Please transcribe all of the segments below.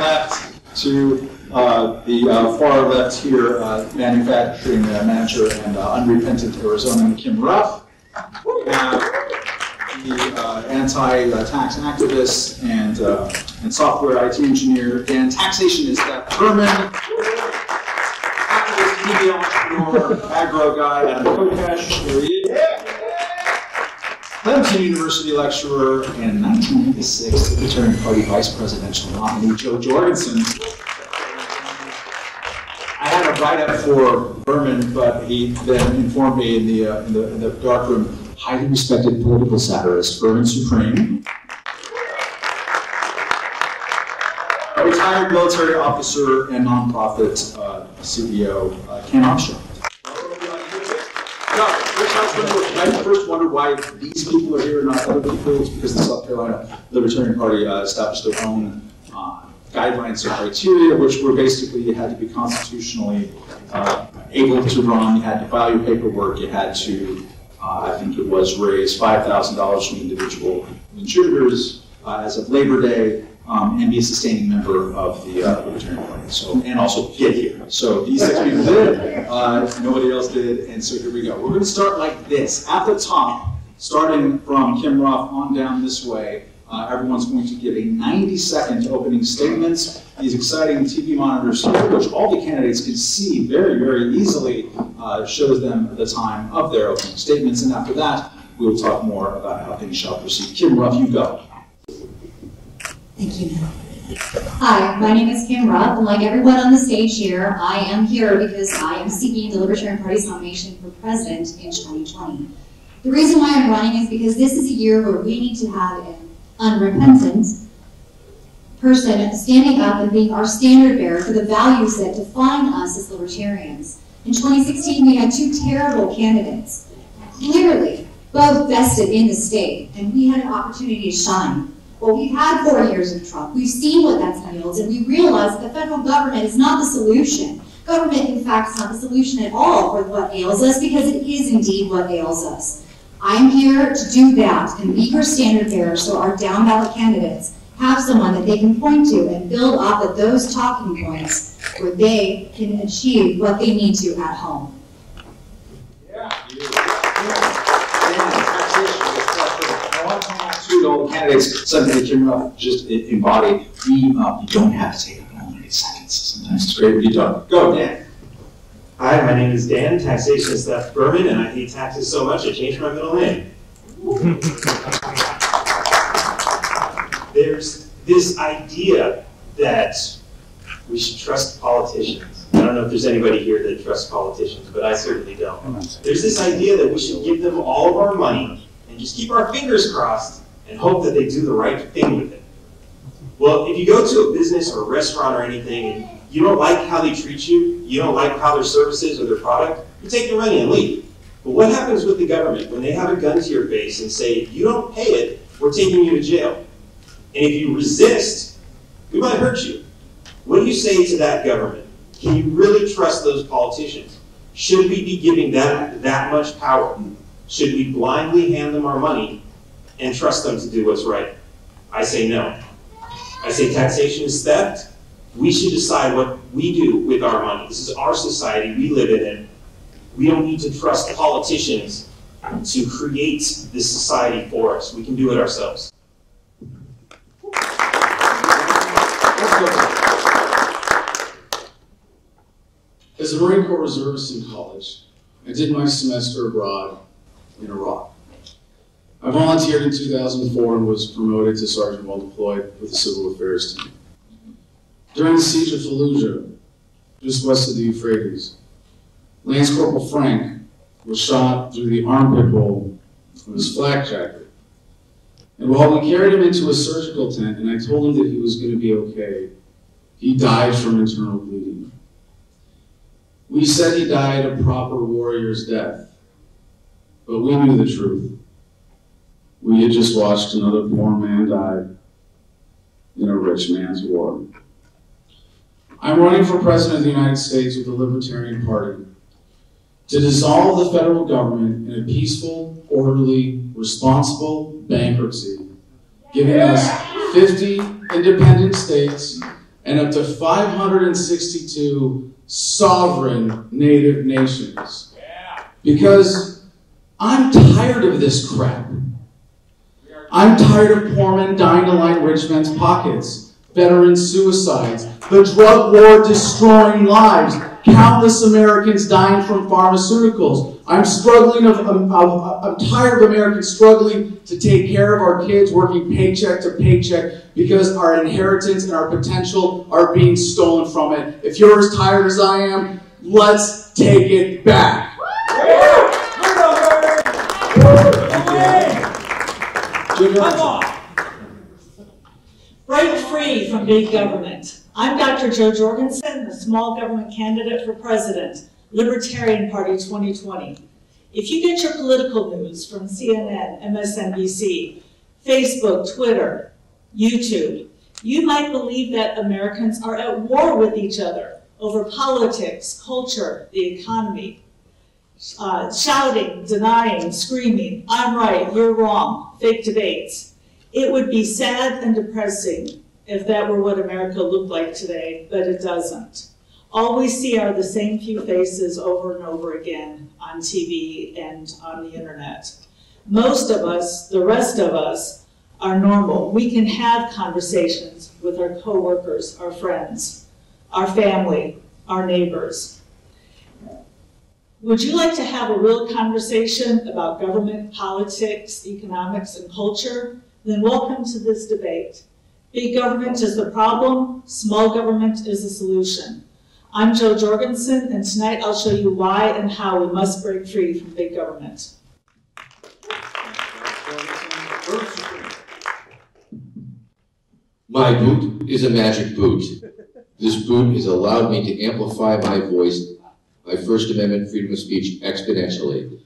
left to the far left here, manufacturing manager and unrepentant Arizonan Kim Ruff, the anti-tax activist and software IT engineer, and taxation is that Vermin, activist, media entrepreneur, agro guy, Adam Kokesh, there he is. Clemson University lecturer and 1986 Libertarian Party vice presidential nominee Jo Jorgensen. I had a write-up for Vermin, but he then informed me in the dark room. Highly respected political satirist, Vermin Supreme. A retired military officer and nonprofit CEO, Ken Armstrong. I first wondered why these people are here and not other people. It's because the South Carolina Libertarian Party established their own guidelines or criteria, which were basically you had to be constitutionally able to run, you had to file your paperwork, you had to, I think it was, raise $5,000 from individual contributors as of Labor Day, and be a sustaining member of the Libertarian Party. So, and also get here. So these 6 people did, nobody else did, and so here we go. We're going to start like this. At the top, starting from Kim Ruff on down this way, everyone's going to give a 90-second opening statement. These exciting TV monitors here, which all the candidates can see very, very easily, shows them the time of their opening statements. And after that, we will talk more about how things shall proceed. Kim Ruff, you go. Thank you, Matt. Hi, my name is Kim Ruff, and like everyone on the stage here, I am here because I am seeking the Libertarian Party's nomination for president in 2020. The reason why I'm running is because this is a year where we need to have an unrepentant person standing up and being our standard bearer for the values that define us as libertarians. In 2016, we had 2 terrible candidates, clearly both vested in the state, and we had an opportunity to shine. Well, we've had 4 years of Trump. We've seen what that's yielded, and we realize that the federal government is not the solution. Government, in fact, is not the solution at all for what ails us, because it is indeed what ails us. I'm here to do that and be her standard bearer so our down-ballot candidates have someone that they can point to and build off of those talking points where they can achieve what they need to at home. All the candidates, something that Kim Ruff just embody. You don't have to take up 90 seconds. Sometimes it's great when you don't. Go, Dan. Hi, my name is Dan. Taxation is that Berman, and I hate taxes so much I changed my middle name. There's this idea that we should trust politicians. I don't know if there's anybody here that trusts politicians, but I certainly don't. There's this idea that we should give them all of our money and just keep our fingers crossed and hope that they do the right thing with it. Well, if you go to a business or a restaurant or anything, and you don't like how they treat you, you don't like how their services or their product, you take their money and leave. But what happens with the government when they have a gun to your face and say, if you don't pay it, we're taking you to jail. And if you resist, we might hurt you. What do you say to that government? Can you really trust those politicians? Should we be giving them that much power? Should we blindly hand them our money and trust them to do what's right? I say no. I say taxation is theft. We should decide what we do with our money. This is our society, we live in it. We don't need to trust politicians to create this society for us. We can do it ourselves. As a Marine Corps reservist in college, I did my semester abroad in Iraq. I volunteered in 2004 and was promoted to sergeant while deployed with the Civil Affairs team. During the siege of Fallujah, just west of the Euphrates, Lance Corporal Frank was shot through the armpit hole of his flak jacket. And while we carried him into a surgical tent and I told him that he was going to be okay, he died from internal bleeding. We said he died a proper warrior's death, but we knew the truth. We had just watched another poor man die in a rich man's war. I'm running for President of the United States with the Libertarian Party to dissolve the federal government in a peaceful, orderly, responsible bankruptcy, giving us 50 independent states and up to 562 sovereign native nations. Yeah. Because I'm tired of this crap. I'm tired of poor men dying to line rich men's pockets, veteran suicides, the drug war destroying lives, countless Americans dying from pharmaceuticals. I'm tired of Americans struggling to take care of our kids, working paycheck to paycheck, because our inheritance and our potential are being stolen from it. If you're as tired as I am, let's take it back. Come on. Break free from big government. I'm Dr. Jo Jorgensen, the small government candidate for president, Libertarian Party 2020. If you get your political news from CNN, MSNBC, Facebook, Twitter, YouTube, you might believe that Americans are at war with each other over politics, culture, the economy. Shouting, denying, screaming, I'm right, you're wrong, fake debates. It would be sad and depressing if that were what America looked like today, but it doesn't. All we see are the same few faces over and over again on TV and on the internet. Most of us, the rest of us, are normal. We can have conversations with our coworkers, our friends, our family, our neighbors. Would you like to have a real conversation about government, politics, economics, and culture? Then welcome to this debate. Big government is the problem, small government is the solution. I'm Jo Jorgensen, and tonight I'll show you why and how we must break free from big government. My boot is a magic boot. This boot has allowed me to amplify my voice, my First Amendment freedom of speech, exponentially.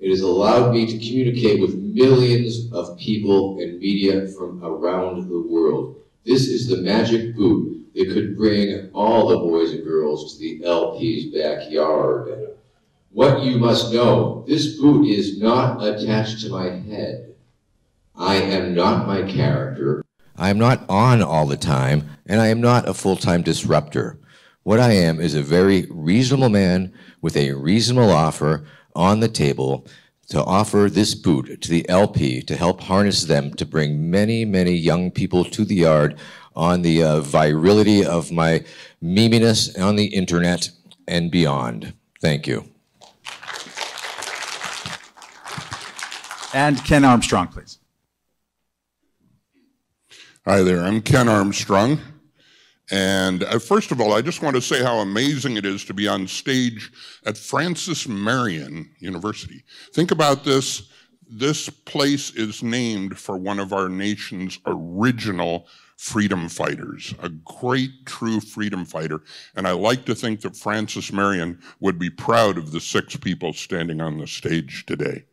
It has allowed me to communicate with millions of people and media from around the world. This is the magic boot that could bring all the boys and girls to the LP's backyard. What you must know, this boot is not attached to my head. I am not my character. I am not on all the time, and I am not a full-time disruptor. What I am is a very reasonable man with a reasonable offer on the table to offer this boot to the LP to help harness them to bring many, many young people to the yard on the virility of my meminess on the internet and beyond. Thank you. And Ken Armstrong, please. Hi there, I'm Ken Armstrong. And first of all, I just want to say how amazing it is to be on stage at Francis Marion University. Think about this. This place is named for one of our nation's original freedom fighters, a great, true freedom fighter. And I like to think that Francis Marion would be proud of the 6 people standing on the stage today.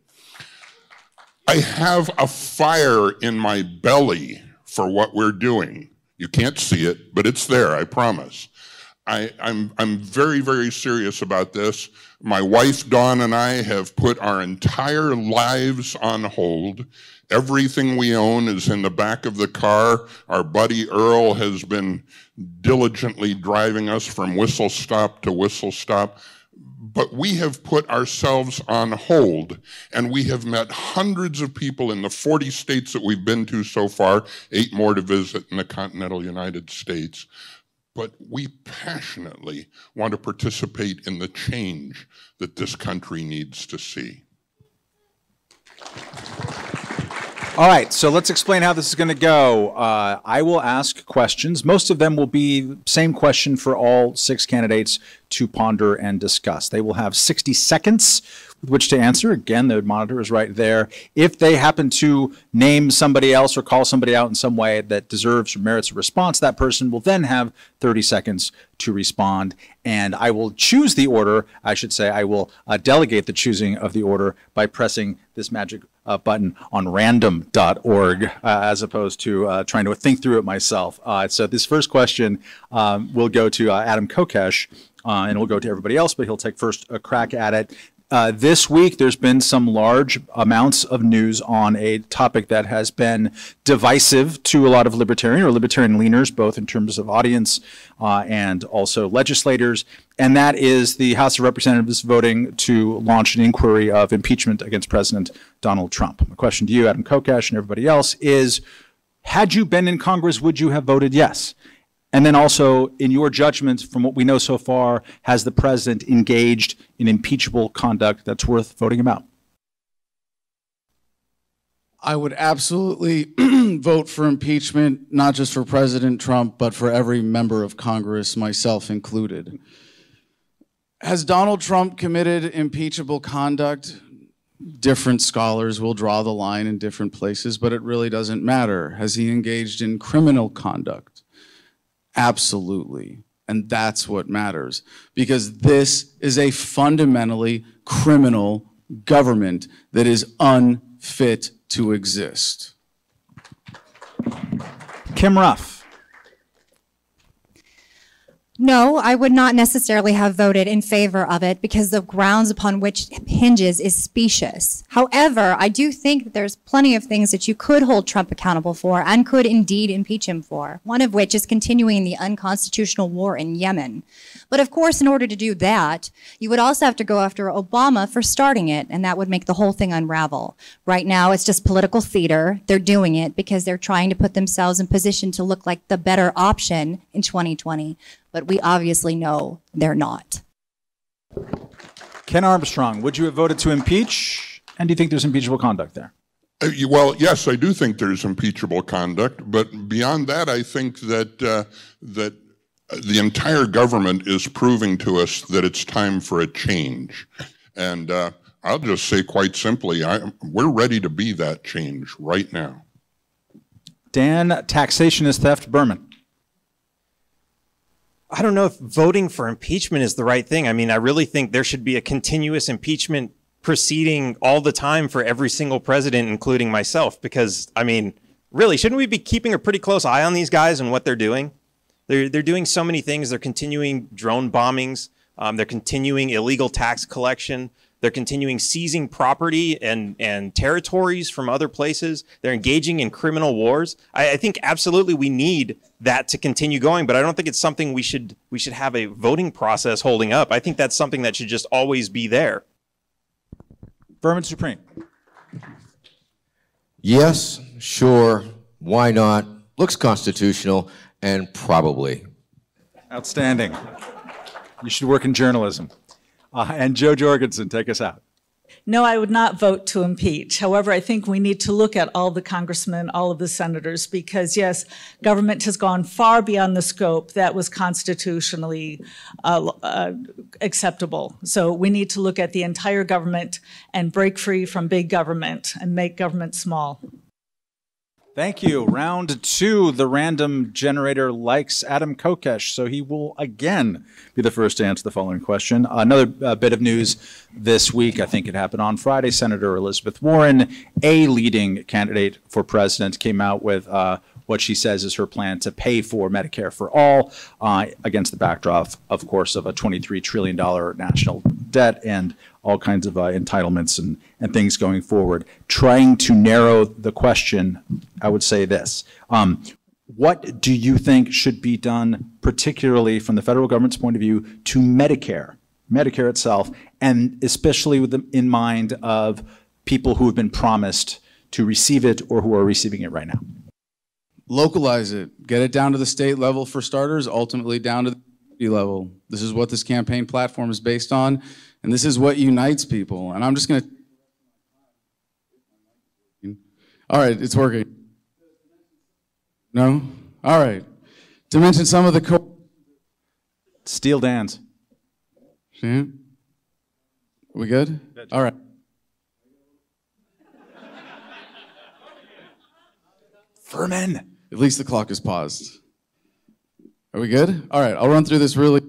I have a fire in my belly for what we're doing. You can't see it, but it's there, I promise. I'm very, very serious about this. My wife, Dawn, and I have put our entire lives on hold. Everything we own is in the back of the car. Our buddy Earl has been diligently driving us from whistle stop to whistle stop. But we have put ourselves on hold, and we have met hundreds of people in the 40 states that we've been to so far, 8 more to visit in the continental United States. But we passionately want to participate in the change that this country needs to see. All right, so let's explain how this is going to go. I will ask questions. Most of them will be the same question for all 6 candidates to ponder and discuss. They will have 60 seconds with which to answer. Again, the monitor is right there. If they happen to name somebody else or call somebody out in some way that deserves or merits a response, that person will then have 30 seconds to respond. And I will choose the order. I should say I will delegate the choosing of the order by pressing this magic button on random.org as opposed to trying to think through it myself. So this first question will go to Adam Kokesh, and it will go to everybody else, but he'll take first a crack at it. This week, there's been some large amounts of news on a topic that has been divisive to a lot of libertarian or libertarian leaners, both in terms of audience and also legislators, and that is the House of Representatives voting to launch an inquiry of impeachment against President Donald Trump. My question to you, Adam Kokesh, and everybody else is, had you been in Congress, would you have voted yes? And then also, in your judgment, from what we know so far, has the president engaged in impeachable conduct that's worth voting him out? I would absolutely vote for impeachment, not just for President Trump, but for every member of Congress, myself included. Has Donald Trump committed impeachable conduct? Different scholars will draw the line in different places, but it really doesn't matter. Has he engaged in criminal conduct? Absolutely. And that's what matters, because this is a fundamentally criminal government that is unfit to exist. Kim Ruff. No, I would not necessarily have voted in favor of it because the grounds upon which it hinges is specious. However, I do think that there's plenty of things that you could hold Trump accountable for and could indeed impeach him for, one of which is continuing the unconstitutional war in Yemen. But of course, in order to do that, you would also have to go after Obama for starting it, and that would make the whole thing unravel. Right now, it's just political theater. They're doing it because they're trying to put themselves in position to look like the better option in 2020. But we obviously know they're not. Ken Armstrong, would you have voted to impeach? And do you think there's impeachable conduct there? Well, yes, I do think there's impeachable conduct. But beyond that, I think that the entire government is proving to us that it's time for a change. And I'll just say quite simply, we're ready to be that change right now. Dan, taxation is theft, Behrman. I don't know if voting for impeachment is the right thing. I mean, I really think there should be a continuous impeachment proceeding all the time for every single president, including myself, because, I mean, really, shouldn't we be keeping a pretty close eye on these guys and what they're doing? They're doing so many things. They're continuing drone bombings. They're continuing illegal tax collection. They're continuing seizing property and territories from other places. They're engaging in criminal wars. I think absolutely we need that to continue going, but I don't think it's something we should have a voting process holding up. I think that's something that should just always be there. Vermin Supreme. Yes, sure, why not? Looks constitutional, and probably. Outstanding. You should work in journalism. And Jo Jorgensen, take us out. No, I would not vote to impeach. However, I think we need to look at all the congressmen, all of the senators, because, yes, government has gone far beyond the scope that was constitutionally acceptable. So we need to look at the entire government and break free from big government and make government small. Thank you. Round two, the random generator likes Adam Kokesh, so he will again be the first to answer the following question. Another bit of news this week, I think it happened on Friday, Senator Elizabeth Warren, a leading candidate for president, came out with what she says is her plan to pay for Medicare for all against the backdrop, of course, of a $23 trillion national debt and all kinds of entitlements and things going forward. Trying to narrow the question, I would say this. What do you think should be done, particularly from the federal government's point of view, to Medicare itself, and especially with the, in mind of people who have been promised to receive it or who are receiving it right now? Localize it. Get it down to the state level for starters, ultimately down to the city level. This is what this campaign platform is based on. And this is what unites people. And I'm just going to... All right, it's working. No? All right. To mention some of the... Steal Dan's. See? We good? All right. Vermin. At least the clock is paused. Are we good? All right, I'll run through this really...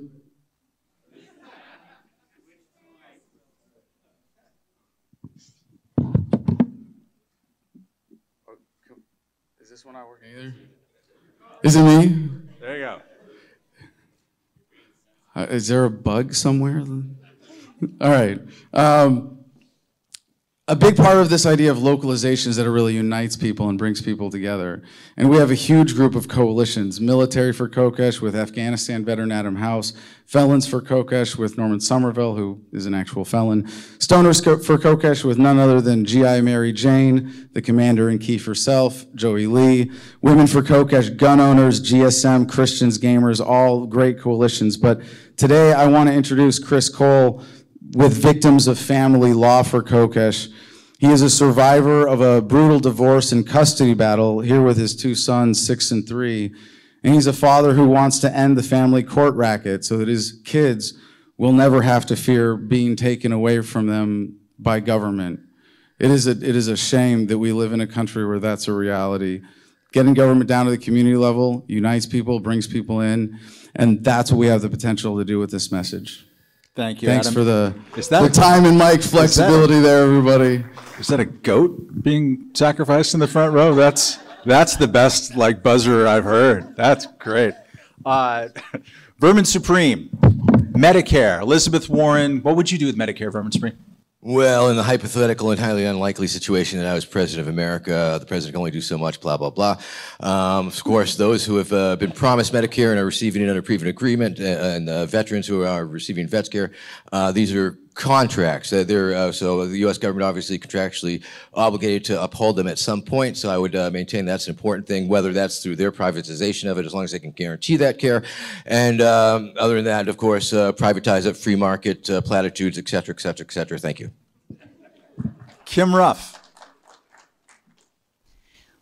Not working either. Is it me? There you go. Is there a bug somewhere? All right. A big part of this idea of localization is that it really unites people and brings people together. And we have a huge group of coalitions, Military for Kokesh with Afghanistan veteran Adam House, Felons for Kokesh with Norman Somerville, who is an actual felon, Stoners for Kokesh with none other than G.I. Mary Jane, the Commander-in-Chief herself, Joey Lee, Women for Kokesh, Gun Owners, GSM, Christians, Gamers, all great coalitions. But today I want to introduce Chris Cole, with Victims of Family Law for Kokesh. He is a survivor of a brutal divorce and custody battle here with his two sons, 6 and 3. And he's a father who wants to end the family court racket so that his kids will never have to fear being taken away from them by government. It is a shame that we live in a country where that's a reality. Getting government down to the community level unites people, brings people in, and that's what we have the potential to do with this message. Thank you, Adam. Thanks for the time and mic flexibility there, everybody. Is that a goat being sacrificed in the front row? That's the best like buzzer I've heard. That's great. Vermin Supreme, Medicare, Elizabeth Warren. What would you do with Medicare, Vermin Supreme? Well, in the hypothetical and highly unlikely situation that I was president of America, the president can only do so much, blah, blah, blah. Of course, those who have been promised Medicare and are receiving it under proven agreement, and veterans who are receiving vets care, these are contracts. So the U.S. government obviously contractually obligated to uphold them at some point, so I would maintain that's an important thing, whether that's through their privatization of it, as long as they can guarantee that care. And other than that, of course, privatize it, free market, platitudes, et cetera, et cetera, et cetera. Thank you. Kim Ruff.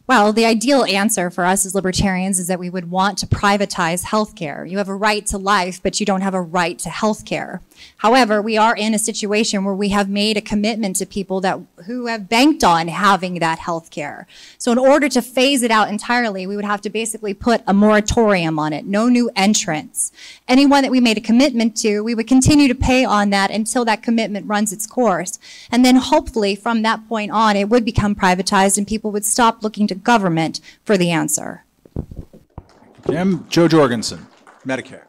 Well, the ideal answer for us as libertarians is that we would want to privatize healthcare. You have a right to life, but you don't have a right to healthcare. However, we are in a situation where we have made a commitment to people who have banked on having that healthcare. So in order to phase it out entirely, we would have to basically put a moratorium on it, no new entrants. Anyone that we made a commitment to, we would continue to pay on that until that commitment runs its course. And then hopefully from that point on, it would become privatized and people would stop looking to government for the answer. Kim, Jo Jorgensen, Medicare.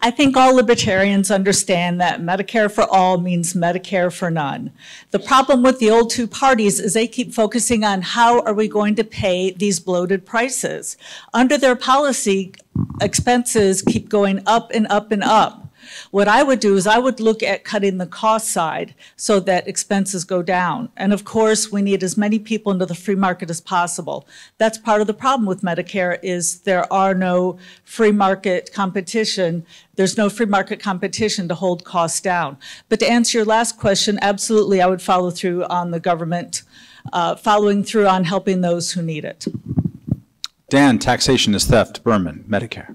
I think all libertarians understand that Medicare for all means Medicare for none. The problem with the old two parties is they keep focusing on how are we going to pay these bloated prices. Under their policy, expenses keep going up and up and up. What I would do is I would look at cutting the cost side so that expenses go down. And of course, we need as many people into the free market as possible. That's part of the problem with Medicare is there are no free market competition. There's no free market competition to hold costs down. But to answer your last question, absolutely, I would follow through on the government, following through on helping those who need it. Dan, taxation is theft, Behrman, Medicare.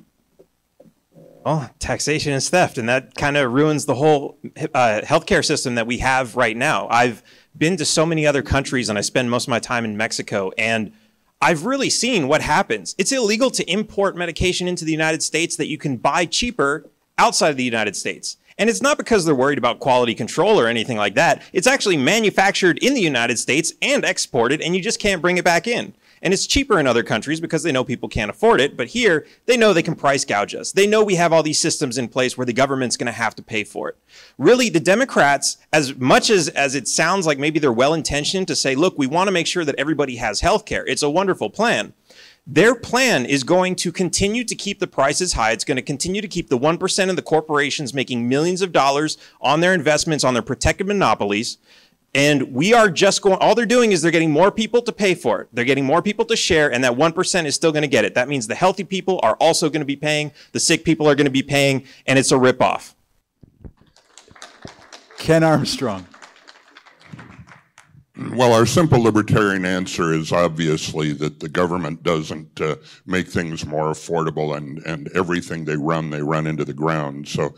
Well, taxation is theft, and that kind of ruins the whole healthcare system that we have right now. I've been to so many other countries, and I spend most of my time in Mexico, and I've really seen what happens. It's illegal to import medication into the United States that you can buy cheaper outside of the United States. And it's not because they're worried about quality control or anything like that. It's actually manufactured in the United States and exported, and you just can't bring it back in. And it's cheaper in other countries because they know people can't afford it. But here, they know they can price gouge us. They know we have all these systems in place where the government's going to have to pay for it. Really, the Democrats, as much as it sounds like maybe they're well-intentioned to say, look, we want to make sure that everybody has health care. It's a wonderful plan. Their plan is going to continue to keep the prices high. It's going to continue to keep the 1% of the corporations making millions of dollars on their investments, on their protected monopolies. And we are just going, all they're doing is they're getting more people to pay for it. They're getting more people to share, and that 1% is still going to get it. That means the healthy people are also going to be paying, the sick people are going to be paying, and it's a ripoff. Ken Armstrong. Well, our simple libertarian answer is obviously that the government doesn't make things more affordable, and everything they run into the ground. So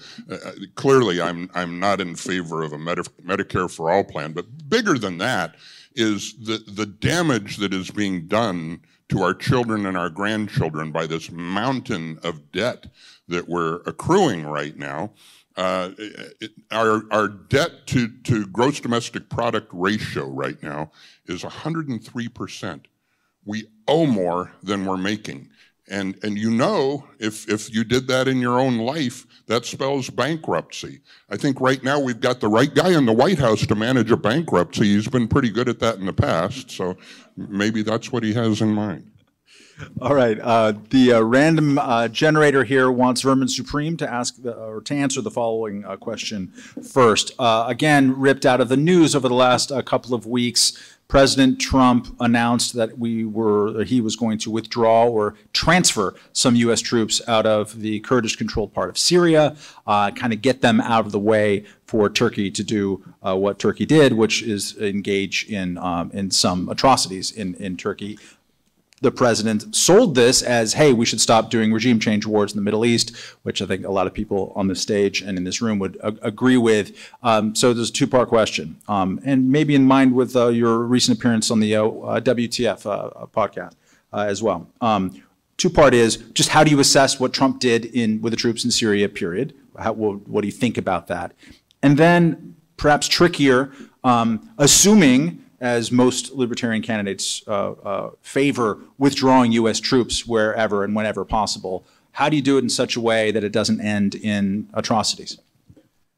clearly, I'm not in favor of a Medicare for all plan. But bigger than that is the damage that is being done to our children and our grandchildren by this mountain of debt that we're accruing right now. Our debt to gross domestic product ratio right now is 103%. We owe more than we're making. And you know, if you did that in your own life, that spells bankruptcy. I think right now we've got the right guy in the White House to manage a bankruptcy. He's been pretty good at that in the past, so maybe that's what he has in mind. All right. The random generator here wants Vermin Supreme to ask to answer the following question first. Again, ripped out of the news over the last couple of weeks, President Trump announced that he was going to withdraw or transfer some U.S. troops out of the Kurdish-controlled part of Syria, kind of get them out of the way for Turkey to do what Turkey did, which is engage in some atrocities in Turkey. The president sold this as, hey, we should stop doing regime change wars in the Middle East, which I think a lot of people on this stage and in this room would agree with. So there's a two-part question, and maybe in mind with your recent appearance on the WTF podcast as well. Two-part is just how do you assess what Trump did with the troops in Syria, period? What do you think about that? And then perhaps trickier, assuming, as most libertarian candidates favor withdrawing U.S. troops wherever and whenever possible, how do you do it in such a way that it doesn't end in atrocities?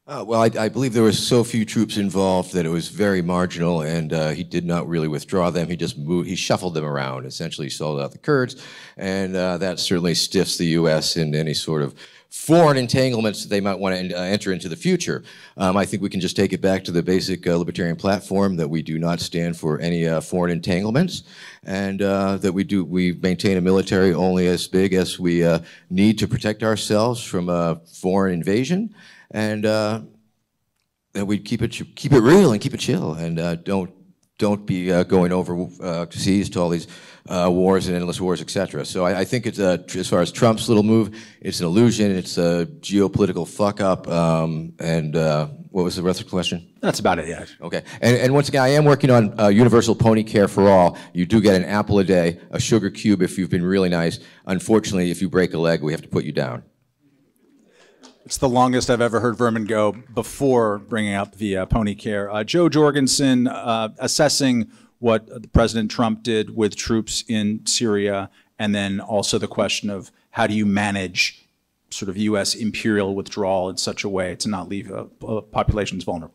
Well, I believe there were so few troops involved that it was very marginal, and he did not really withdraw them. He just moved, he shuffled them around, essentially sold out the Kurds, and that certainly stiffs the U.S. in any sort of foreign entanglements that they might want to enter into the future. I think we can just take it back to the basic libertarian platform that we do not stand for any foreign entanglements, and that we maintain a military only as big as we need to protect ourselves from foreign invasion, and that we keep it real and keep it chill, and don't be going overseas to all these wars and endless wars, etc. So I think it's as far as Trump's little move, it's an illusion. It's a geopolitical fuck up. What was the rest of the question? That's about it. Yeah. Okay. And once again, I am working on universal pony care for all. You do get an apple a day, a sugar cube if you've been really nice. Unfortunately, if you break a leg, we have to put you down. It's the longest I've ever heard Vermin go before bringing up the pony care. Jo Jorgensen assessing what President Trump did with troops in Syria, and then also the question of how do you manage sort of U.S. imperial withdrawal in such a way to not leave populations vulnerable?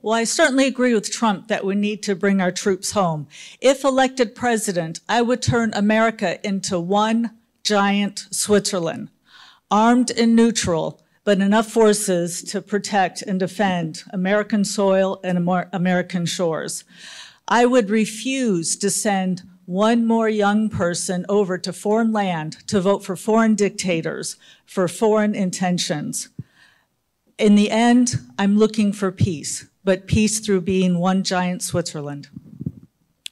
Well, I certainly agree with Trump that we need to bring our troops home. If elected president, I would turn America into one giant Switzerland, armed and neutral, but enough forces to protect and defend American soil and American shores. I would refuse to send one more young person over to foreign land to vote for foreign dictators, for foreign intentions. In the end, I'm looking for peace, but peace through being one giant Switzerland.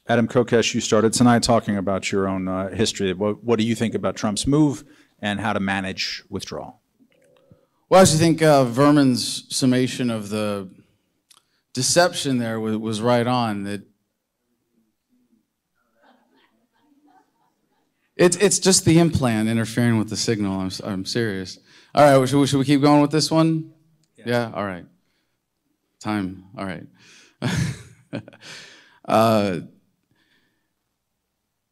Adam Kokesh, you started tonight talking about your own history. What do you think about Trump's move and how to manage withdrawal? Well, I actually think Vermin's summation of the deception there was right on. That it's just the implant interfering with the signal. I'm serious. All right, well, should we keep going with this one? Yeah? All right. Time. All right.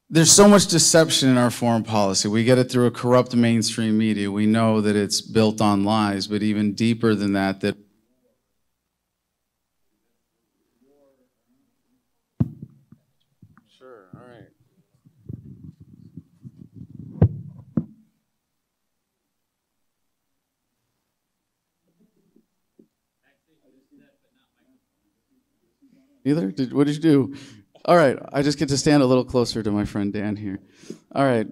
There's so much deception in our foreign policy. We get it through a corrupt mainstream media. We know that it's built on lies, but even deeper than that, Sure, all right. Either? What did you do? All right, I just get to stand a little closer to my friend Dan here. All right.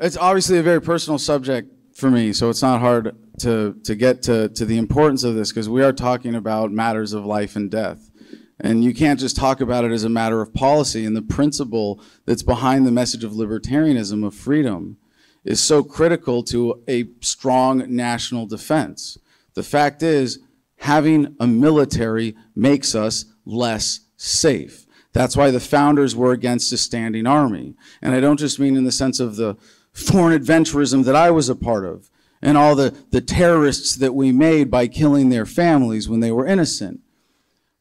It's obviously a very personal subject for me, so it's not hard to get to the importance of this, because we are talking about matters of life and death. And you can't just talk about it as a matter of policy, and the principle that's behind the message of libertarianism, of freedom, is so critical to a strong national defense. The fact is, having a military makes us less safe. That's why the founders were against a standing army. And I don't just mean in the sense of the foreign adventurism that I was a part of and all the terrorists that we made by killing their families when they were innocent.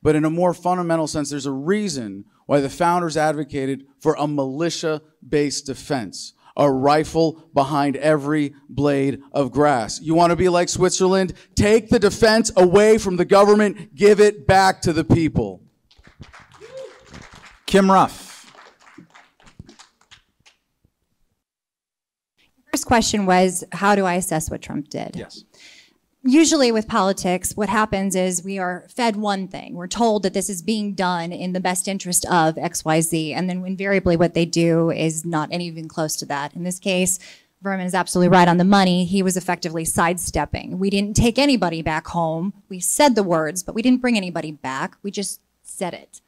But in a more fundamental sense, there's a reason why the founders advocated for a militia-based defense, a rifle behind every blade of grass. You want to be like Switzerland? Take the defense away from the government. Give it back to the people. Kim Ruff. First question was, how do I assess what Trump did? Yes. Usually with politics, what happens is we are fed one thing. We're told that this is being done in the best interest of XYZ, and then invariably what they do is not even close to that. In this case, Vermin is absolutely right on the money. He was effectively sidestepping. We didn't take anybody back home. We said the words, but we didn't bring anybody back. We just said it.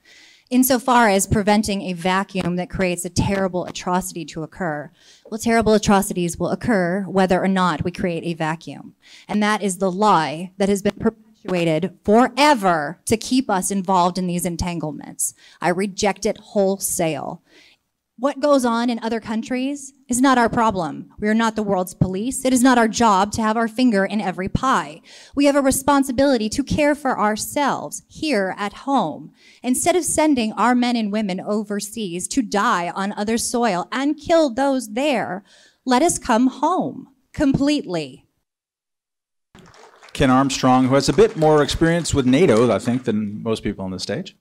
Insofar as preventing a vacuum that creates a terrible atrocity to occur. Well, terrible atrocities will occur whether or not we create a vacuum. And that is the lie that has been perpetuated forever to keep us involved in these entanglements. I reject it wholesale. What goes on in other countries is not our problem. We are not the world's police. It is not our job to have our finger in every pie. We have a responsibility to care for ourselves here at home. Instead of sending our men and women overseas to die on other soil and kill those there, let us come home completely. Ken Armstrong, who has a bit more experience with NATO, I think, than most people on this stage.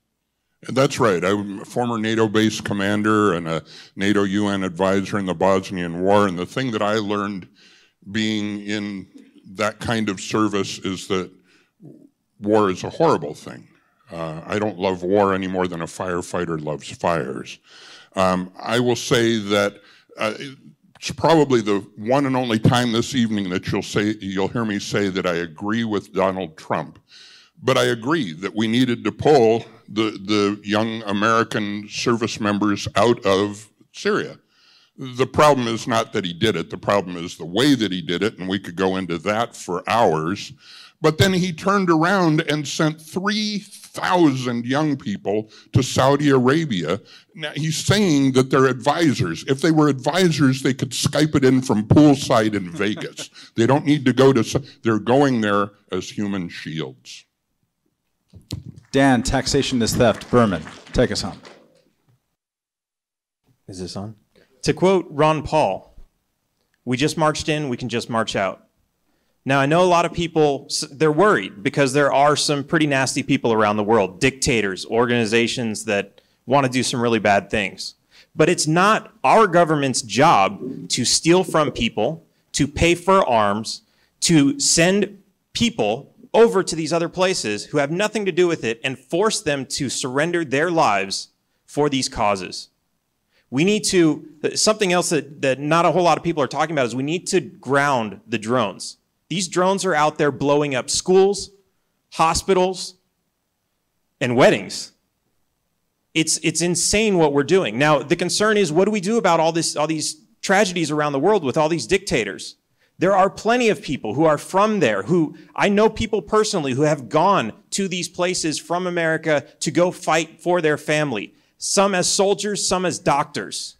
That's right. I'm a former NATO base commander and a NATO UN advisor in the Bosnian War, and the thing that I learned being in that kind of service is that war is a horrible thing. I don't love war any more than a firefighter loves fires. I will say that it's probably the one and only time this evening that you'll hear me say that I agree with Donald Trump. But I agree that we needed to pull the young American service members out of Syria. The problem is not that he did it. The problem is the way that he did it, and we could go into that for hours. But then he turned around and sent 3,000 young people to Saudi Arabia. Now, he's saying that they're advisors. If they were advisors, they could Skype it in from poolside in Vegas. They don't need to go to – they're going there as human shields. Dan, taxation is theft. Behrman, take us home. Is this on? To quote Ron Paul, we just marched in, we can just march out. Now, I know a lot of people, they're worried because there are some pretty nasty people around the world, dictators, organizations that want to do some really bad things. But it's not our government's job to steal from people, to pay for arms, to send people over to these other places who have nothing to do with it and force them to surrender their lives for these causes. We need to, something else that not a whole lot of people are talking about is we need to ground the drones. These drones are out there blowing up schools, hospitals, and weddings. It's insane what we're doing. Now, the concern is, what do we do about all these tragedies around the world with all these dictators? There are plenty of people who are from there, who I know people personally who have gone to these places from America to go fight for their family, some as soldiers, some as doctors.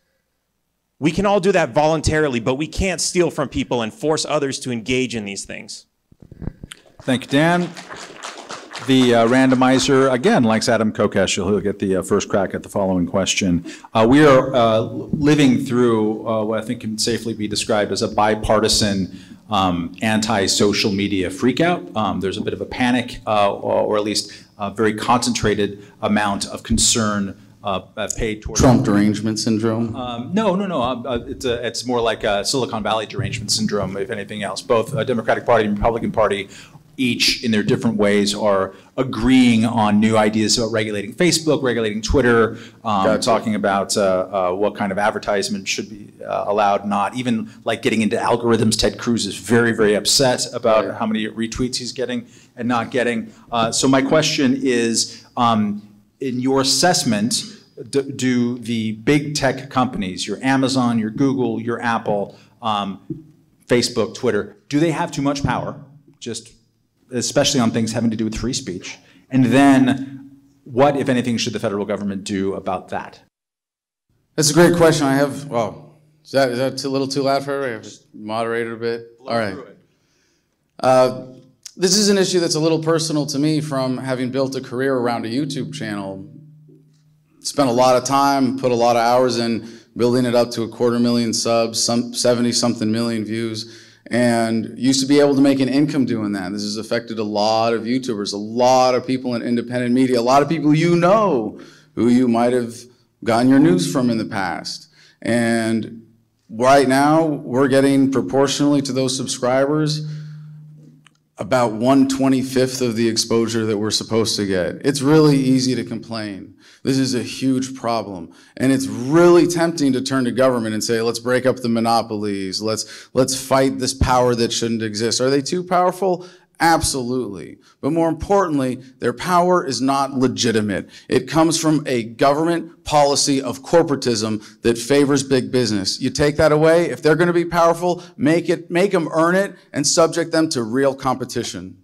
We can all do that voluntarily, but we can't steal from people and force others to engage in these things. Thank you, Dan. The randomizer, again, likes Adam Kokesh. He'll get the first crack at the following question. We are living through what I think can safely be described as a bipartisan anti-social media freakout. There's a bit of a panic, or at least a very concentrated amount of concern paid towards Trump derangement syndrome. No. It's more like Silicon Valley derangement syndrome, if anything else. Both Democratic Party and Republican Party, each in their different ways, are agreeing on new ideas about regulating Facebook, regulating Twitter, talking about what kind of advertisement should be allowed, not even like getting into algorithms. Ted Cruz is very, very upset about how many retweets he's getting and not getting. So my question is, in your assessment, do the big tech companies, your Amazon, your Google, your Apple, Facebook, Twitter, do they have too much power? Just especially on things having to do with free speech. And then what, if anything, should the federal government do about that? That's a great question. I have, well, is that a little too loud for everybody? Just moderate it a bit. All right. This is an issue that's a little personal to me from having built a career around a YouTube channel. Spent a lot of time, put a lot of hours in building it up to 250,000 subs, some 70-something million views, and used to be able to make an income doing that. This has affected a lot of YouTubers, a lot of people in independent media, a lot of people you know who you might have gotten your news from in the past. And right now, we're getting proportionally to those subscribers about 1/25 of the exposure that we're supposed to get. It's really easy to complain. This is a huge problem. And it's really tempting to turn to government and say, let's break up the monopolies, let's fight this power that shouldn't exist. Are they too powerful? Absolutely. But more importantly, their power is not legitimate. It comes from a government policy of corporatism that favors big business. You take that away, if they're going to be powerful, make them earn it and subject them to real competition.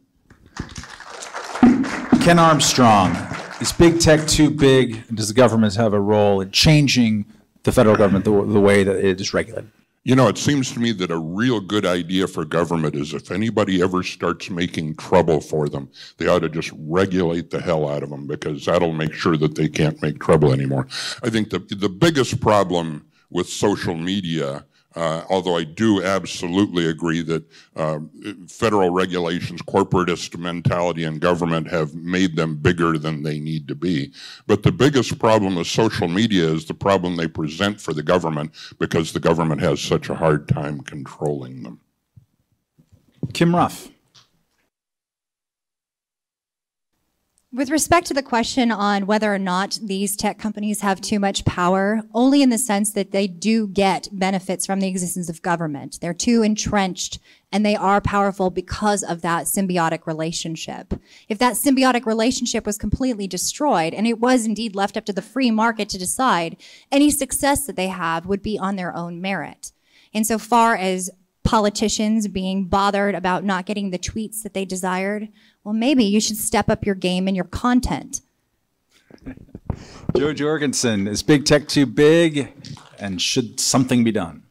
Ken Armstrong, is big tech too big? Does the government have a role in changing the federal government the way that it is regulated? You know, it seems to me that a real good idea for government is if anybody ever starts making trouble for them, they ought to just regulate the hell out of them, because that'll make sure that they can't make trouble anymore. I think the biggest problem with social media, although I do absolutely agree that federal regulations, corporatist mentality in government have made them bigger than they need to be. But the biggest problem with social media is the problem they present for the government, because the government has such a hard time controlling them. Kim Ruff. With respect to the question on whether or not these tech companies have too much power, only in the sense that they do get benefits from the existence of government. They're too entrenched, and they are powerful because of that symbiotic relationship. If that symbiotic relationship was completely destroyed, and it was indeed left up to the free market to decide, any success that they have would be on their own merit. Insofar as politicians being bothered about not getting the tweets that they desired, well, maybe you should step up your game and your content. Jo Jorgensen, is big tech too big, and should something be done?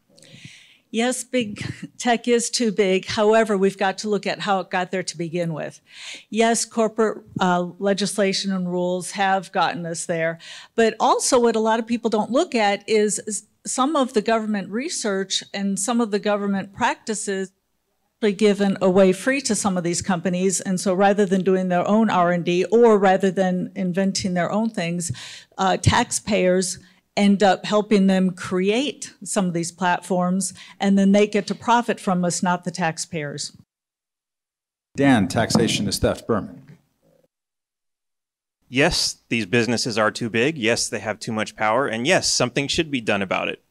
Yes, big tech is too big. However, we've got to look at how it got there to begin with. Yes, corporate legislation and rules have gotten us there, but also what a lot of people don't look at is some of the government research and some of the government practices given away free to some of these companies. And so rather than doing their own R&D, or rather than inventing their own things, taxpayers end up helping them create some of these platforms, and then they get to profit from us, not the taxpayers. Dan, taxation is theft, Behrman. Yes, these businesses are too big. Yes, they have too much power. And yes, something should be done about it.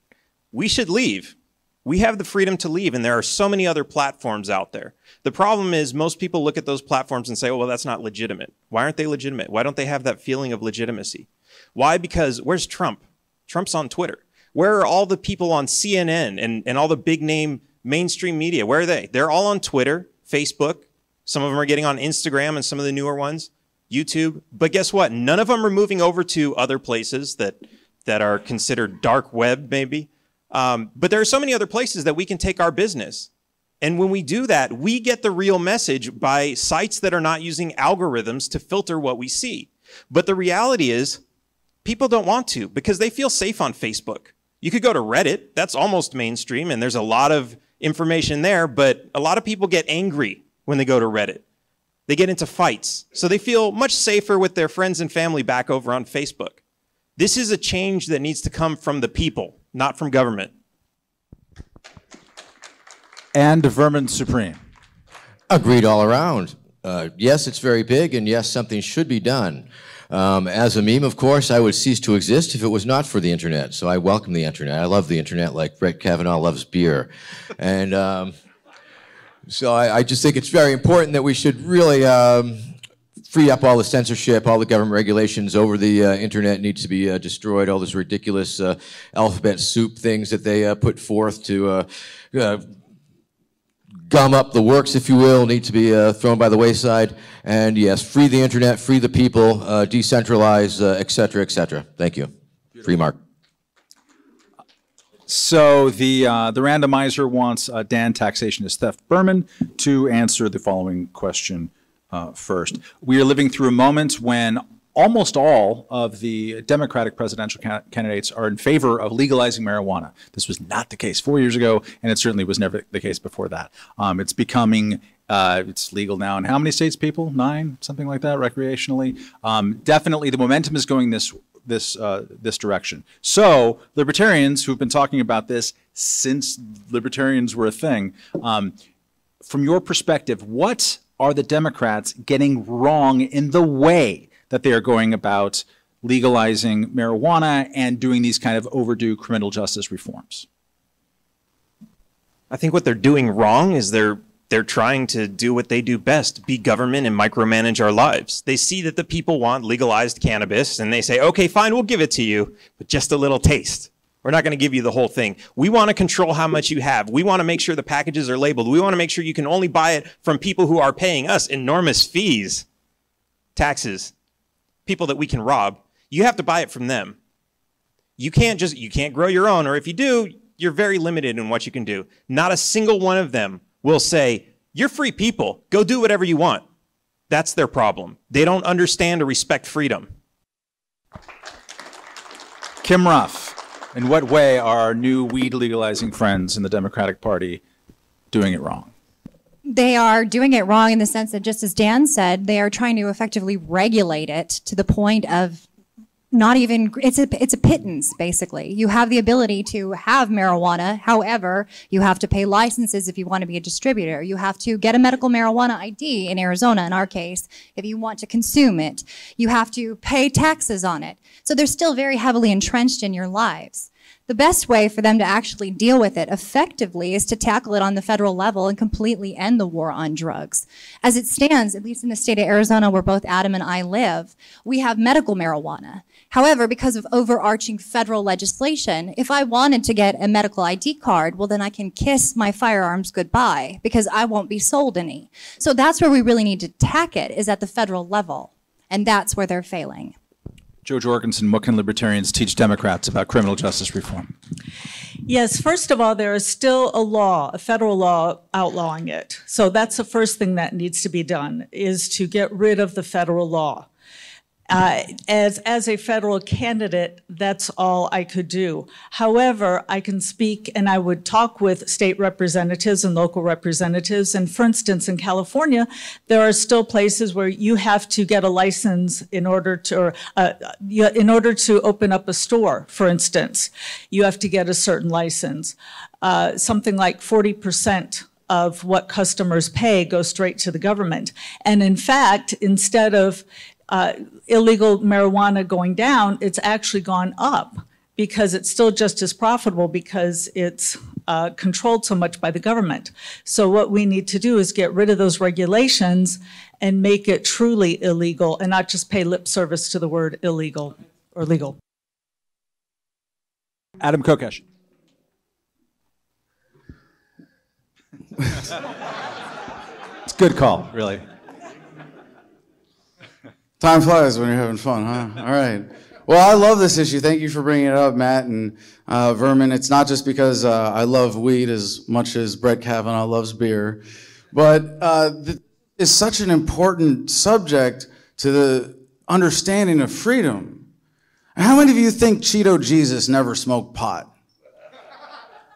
We should leave. We have the freedom to leave, and there are so many other platforms out there. The problem is most people look at those platforms and say, well, that's not legitimate. Why aren't they legitimate? Why don't they have that feeling of legitimacy? Why? Because where's Trump? Trump's on Twitter. Where are all the people on CNN and all the big name mainstream media? Where are they? They're all on Twitter, Facebook. Some of them are getting on Instagram, and some of the newer ones, YouTube. But guess what? None of them are moving over to other places that are considered dark web, maybe. But there are so many other places that we can take our business. And when we do that, we get the real message by sites that are not using algorithms to filter what we see. But the reality is people don't want to, because they feel safe on Facebook. You could go to Reddit. That's almost mainstream, and there's a lot of information there. But a lot of people get angry when they go to Reddit. They get into fights. So they feel much safer with their friends and family back over on Facebook. This is a change that needs to come from the people, not from government. And Vermin Supreme. Agreed all around. Yes, it's very big, and yes, something should be done. As a meme, of course, I would cease to exist if it was not for the internet. So I welcome the internet. I love the internet like Brett Kavanaugh loves beer. And so I just think it's very important that we should really free up all the censorship, all the government regulations over the internet needs to be destroyed, all this ridiculous alphabet soup things that they put forth to gum up the works, if you will, need to be thrown by the wayside. And yes, free the internet, free the people, decentralize, et cetera, et cetera. Thank you. Free Mark. So the randomizer wants Dan, Taxation is Theft, Behrman, to answer the following question first. We are living through a moment when almost all of the Democratic presidential candidates are in favor of legalizing marijuana. This was not the case 4 years ago, and it certainly was never the case before that. It's becoming, it's legal now in how many states, people? 9, something like that, recreationally. Definitely the momentum is going this direction. So libertarians who've been talking about this since libertarians were a thing, from your perspective, what are the Democrats getting wrong in the way that they are going about legalizing marijuana and doing these kind of overdue criminal justice reforms? I think what they're doing wrong is they're trying to do what they do best, be government and micromanage our lives. They see that the people want legalized cannabis and they say, okay, fine, we'll give it to you, but just a little taste. We're not going to give you the whole thing. We want to control how much you have. We want to make sure the packages are labeled. We want to make sure you can only buy it from people who are paying us enormous fees, taxes, people that we can rob. You have to buy it from them. You can't grow your own, or if you do, you're very limited in what you can do. Not a single one of them will say, you're free people, go do whatever you want. That's their problem. They don't understand or respect freedom. Kim Ruff, in what way are our new weed legalizing friends in the Democratic Party doing it wrong? They are doing it wrong in the sense that, just as Dan said, they are trying to effectively regulate it to the point of not even, it's a pittance, basically. You have the ability to have marijuana. However, you have to pay licenses if you want to be a distributor. You have to get a medical marijuana ID in Arizona, in our case, if you want to consume it. You have to pay taxes on it. So they're still very heavily entrenched in your lives. The best way for them to actually deal with it effectively is to tackle it on the federal level and completely end the war on drugs. As it stands, at least in the state of Arizona where both Adam and I live, we have medical marijuana. However, because of overarching federal legislation, if I wanted to get a medical ID card, well, then I can kiss my firearms goodbye because I won't be sold any. So that's where we really need to tack it, is at the federal level. And that's where they're failing. Jo Jorgensen, what can libertarians teach Democrats about criminal justice reform? Yes, first of all, there is still a law, a federal law outlawing it. So that's the first thing that needs to be done, is to get rid of the federal law. As a federal candidate, that's all I could do. However, I can speak and I would talk with state representatives and local representatives. And for instance, in California, there are still places where you have to get a license in order to open up a store, for instance. You have to get a certain license. Something like 40% of what customers pay goes straight to the government. And in fact, instead of illegal marijuana going down, it's actually gone up because it's still just as profitable because it's controlled so much by the government. So what we need to do is get rid of those regulations and make it truly illegal and not just pay lip service to the word illegal or legal. Adam Kokesh. It's a good call, really. Time flies when you're having fun, huh? All right. Well, I love this issue. Thank you for bringing it up, Matt and Vermin. It's not just because I love weed as much as Brett Kavanaugh loves beer, but it's such an important subject to the understanding of freedom. How many of you think Cheeto Jesus never smoked pot?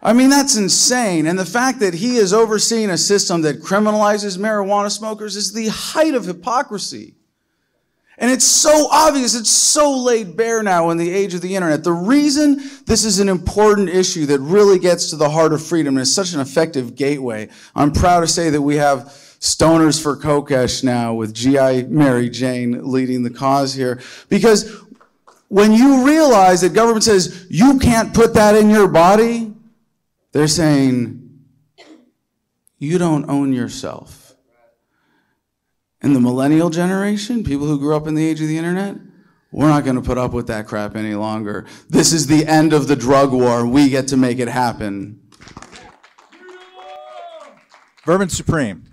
I mean, that's insane. And the fact that he is overseeing a system that criminalizes marijuana smokers is the height of hypocrisy. And it's so obvious, it's so laid bare now in the age of the internet. The reason this is an important issue that really gets to the heart of freedom and is such an effective gateway. I'm proud to say that we have stoners for Kokesh now, with G.I. Mary Jane leading the cause here. Because when you realize that government says, you can't put that in your body, they're saying, you don't own yourself. And the millennial generation, people who grew up in the age of the internet, we're not going to put up with that crap any longer. This is the end of the drug war. We get to make it happen. Vermin Supreme.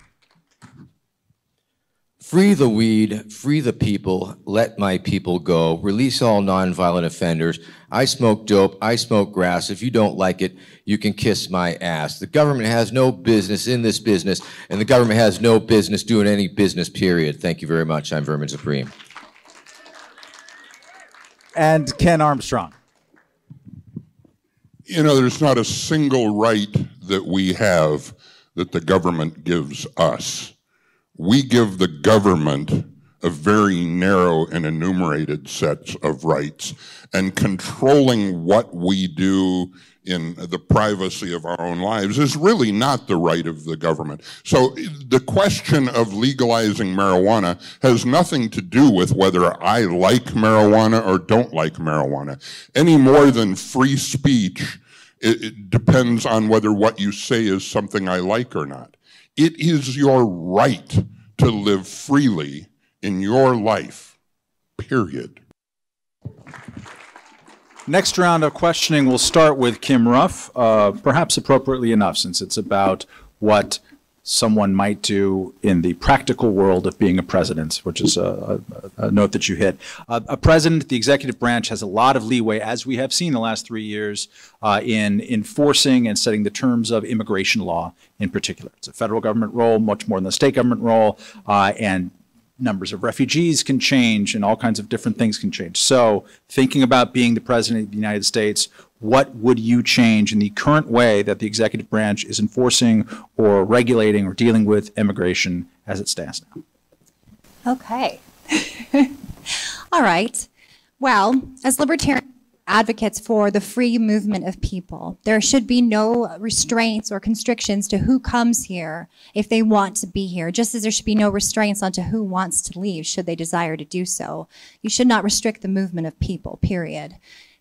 Free the weed, free the people, let my people go, release all nonviolent offenders. I smoke dope, I smoke grass. If you don't like it, you can kiss my ass. The government has no business in this business, and the government has no business doing any business, period. Thank you very much. I'm Vermin Supreme. And Ken Armstrong. You know, there's not a single right that we have that the government gives us. We give the government a very narrow and enumerated sets of rights, and controlling what we do in the privacy of our own lives is really not the right of the government. So the question of legalizing marijuana has nothing to do with whether I like marijuana or don't like marijuana, any more than free speech it depends on whether what you say is something I like or not. It is your right to live freely in your life, period. Next round of questioning will start with Kim Ruff, perhaps appropriately enough, since it's about what someone might do in the practical world of being a president, which is a note that you hit. A president, the executive branch, has a lot of leeway, as we have seen the last 3 years, in enforcing and setting the terms of immigration law in particular. It's a federal government role, much more than a state government role, and numbers of refugees can change and all kinds of different things can change. So thinking about being the president of the United States, what would you change in the current way that the executive branch is enforcing or regulating or dealing with immigration as it stands now? Okay. All right. Well, as libertarian advocates for the free movement of people, there should be no restraints or constrictions to who comes here if they want to be here, just as there should be no restraints onto who wants to leave should they desire to do so. You should not restrict the movement of people, period.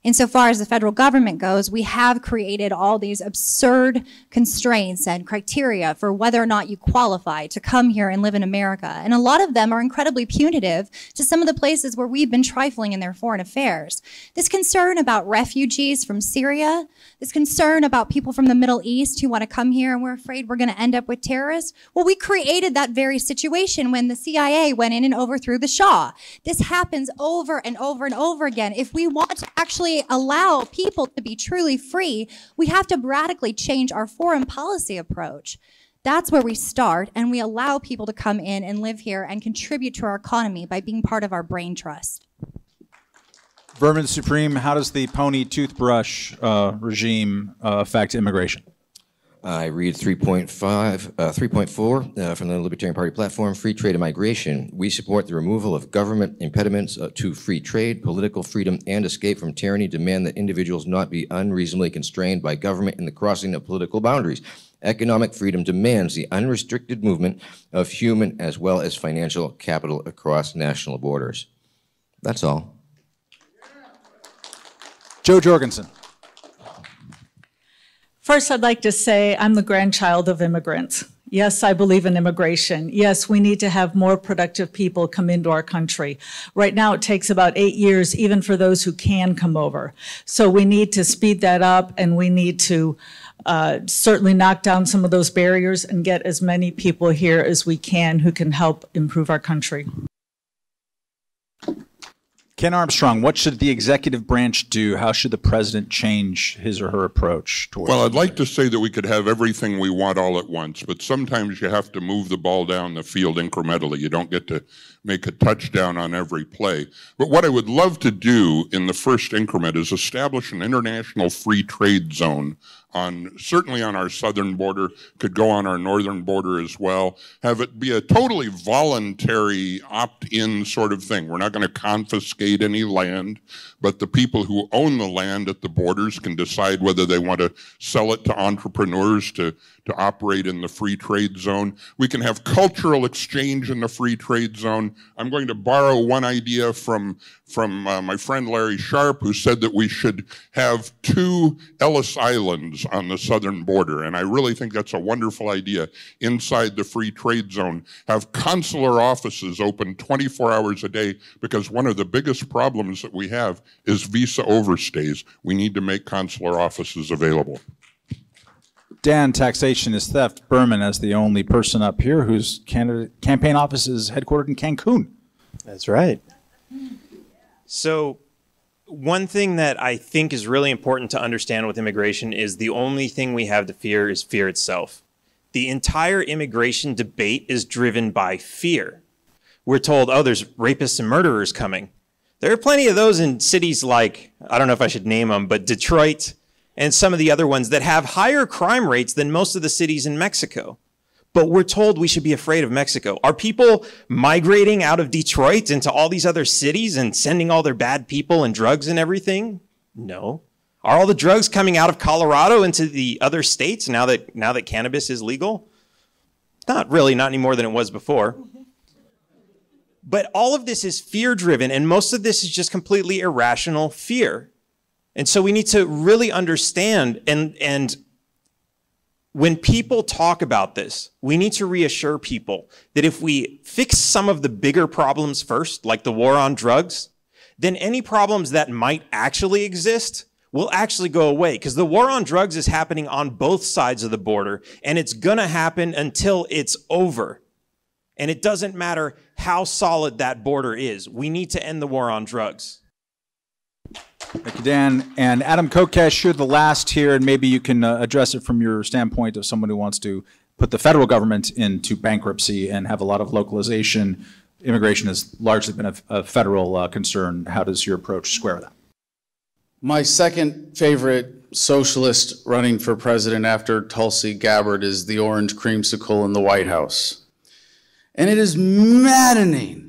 Insofar as the federal government goes, we have created all these absurd constraints and criteria for whether or not you qualify to come here and live in America. And a lot of them are incredibly punitive to some of the places where we've been trifling in their foreign affairs. This concern about refugees from Syria, this concern about people from the Middle East who want to come here and we're afraid we're going to end up with terrorists. Well, we created that very situation when the CIA went in and overthrew the Shah. This happens over and over and over again. If we want to actually allow people to be truly free, we have to radically change our foreign policy approach. That's where we start, and we allow people to come in and live here and contribute to our economy by being part of our brain trust. Vermin Supreme, how does the pony toothbrush regime affect immigration? I read 3.4 from the Libertarian Party platform, Free Trade and Migration. We support the removal of government impediments to free trade, political freedom, and escape from tyranny, demand that individuals not be unreasonably constrained by government in the crossing of political boundaries. Economic freedom demands the unrestricted movement of human as well as financial capital across national borders. That's all. Jo Jorgensen. First, I'd like to say I'm the grandchild of immigrants. Yes, I believe in immigration. Yes, we need to have more productive people come into our country. Right now, it takes about 8 years, even for those who can come over. So we need to speed that up, and we need to certainly knock down some of those barriers and get as many people here as we can who can help improve our country. Ken Armstrong, what should the executive branch do? How should the president change his or her approach towards? Well, I'd like to say that we could have everything we want all at once, but sometimes you have to move the ball down the field incrementally. You don't get to make a touchdown on every play. But what I would love to do in the first increment is establish an international free trade zone certainly on our southern border, could go on our northern border as well, have it be a totally voluntary opt-in sort of thing. We're not going to confiscate any land, but the people who own the land at the borders can decide whether they want to sell it to entrepreneurs to operate in the free trade zone. We can have cultural exchange in the free trade zone. I'm going to borrow one idea from my friend Larry Sharp, who said that we should have 2 Ellis Islands on the southern border, and I really think that's a wonderful idea. Inside the free trade zone, have consular offices open 24 hours a day, because one of the biggest problems that we have is visa overstays. We need to make consular offices available. Dan, taxation is theft. Behrman, as the only person up here whose campaign office is headquartered in Cancun. That's right. So one thing that I think is really important to understand with immigration is the only thing we have to fear is fear itself. The entire immigration debate is driven by fear. We're told, oh, there's rapists and murderers coming. There are plenty of those in cities like, I don't know if I should name them, but Detroit and some of the other ones that have higher crime rates than most of the cities in Mexico. But we're told we should be afraid of Mexico. Are people migrating out of Detroit into all these other cities and sending all their bad people and drugs and everything? No. Are all the drugs coming out of Colorado into the other states now that cannabis is legal? Not really, not any more than it was before. But all of this is fear-driven, and most of this is just completely irrational fear. And so we need to really understand, and when people talk about this, we need to reassure people that if we fix some of the bigger problems first, like the war on drugs, then any problems that might actually exist will actually go away, because the war on drugs is happening on both sides of the border, and it's going to happen until it's over. And it doesn't matter how solid that border is. We need to end the war on drugs. Thank you, Dan. And Adam Kokesh, you're the last here, and maybe you can address it from your standpoint of someone who wants to put the federal government into bankruptcy and have a lot of localization. Immigration has largely been a federal concern. How does your approach square that? My second favorite socialist running for president after Tulsi Gabbard is the orange creamsicle in the White House. And it is maddening.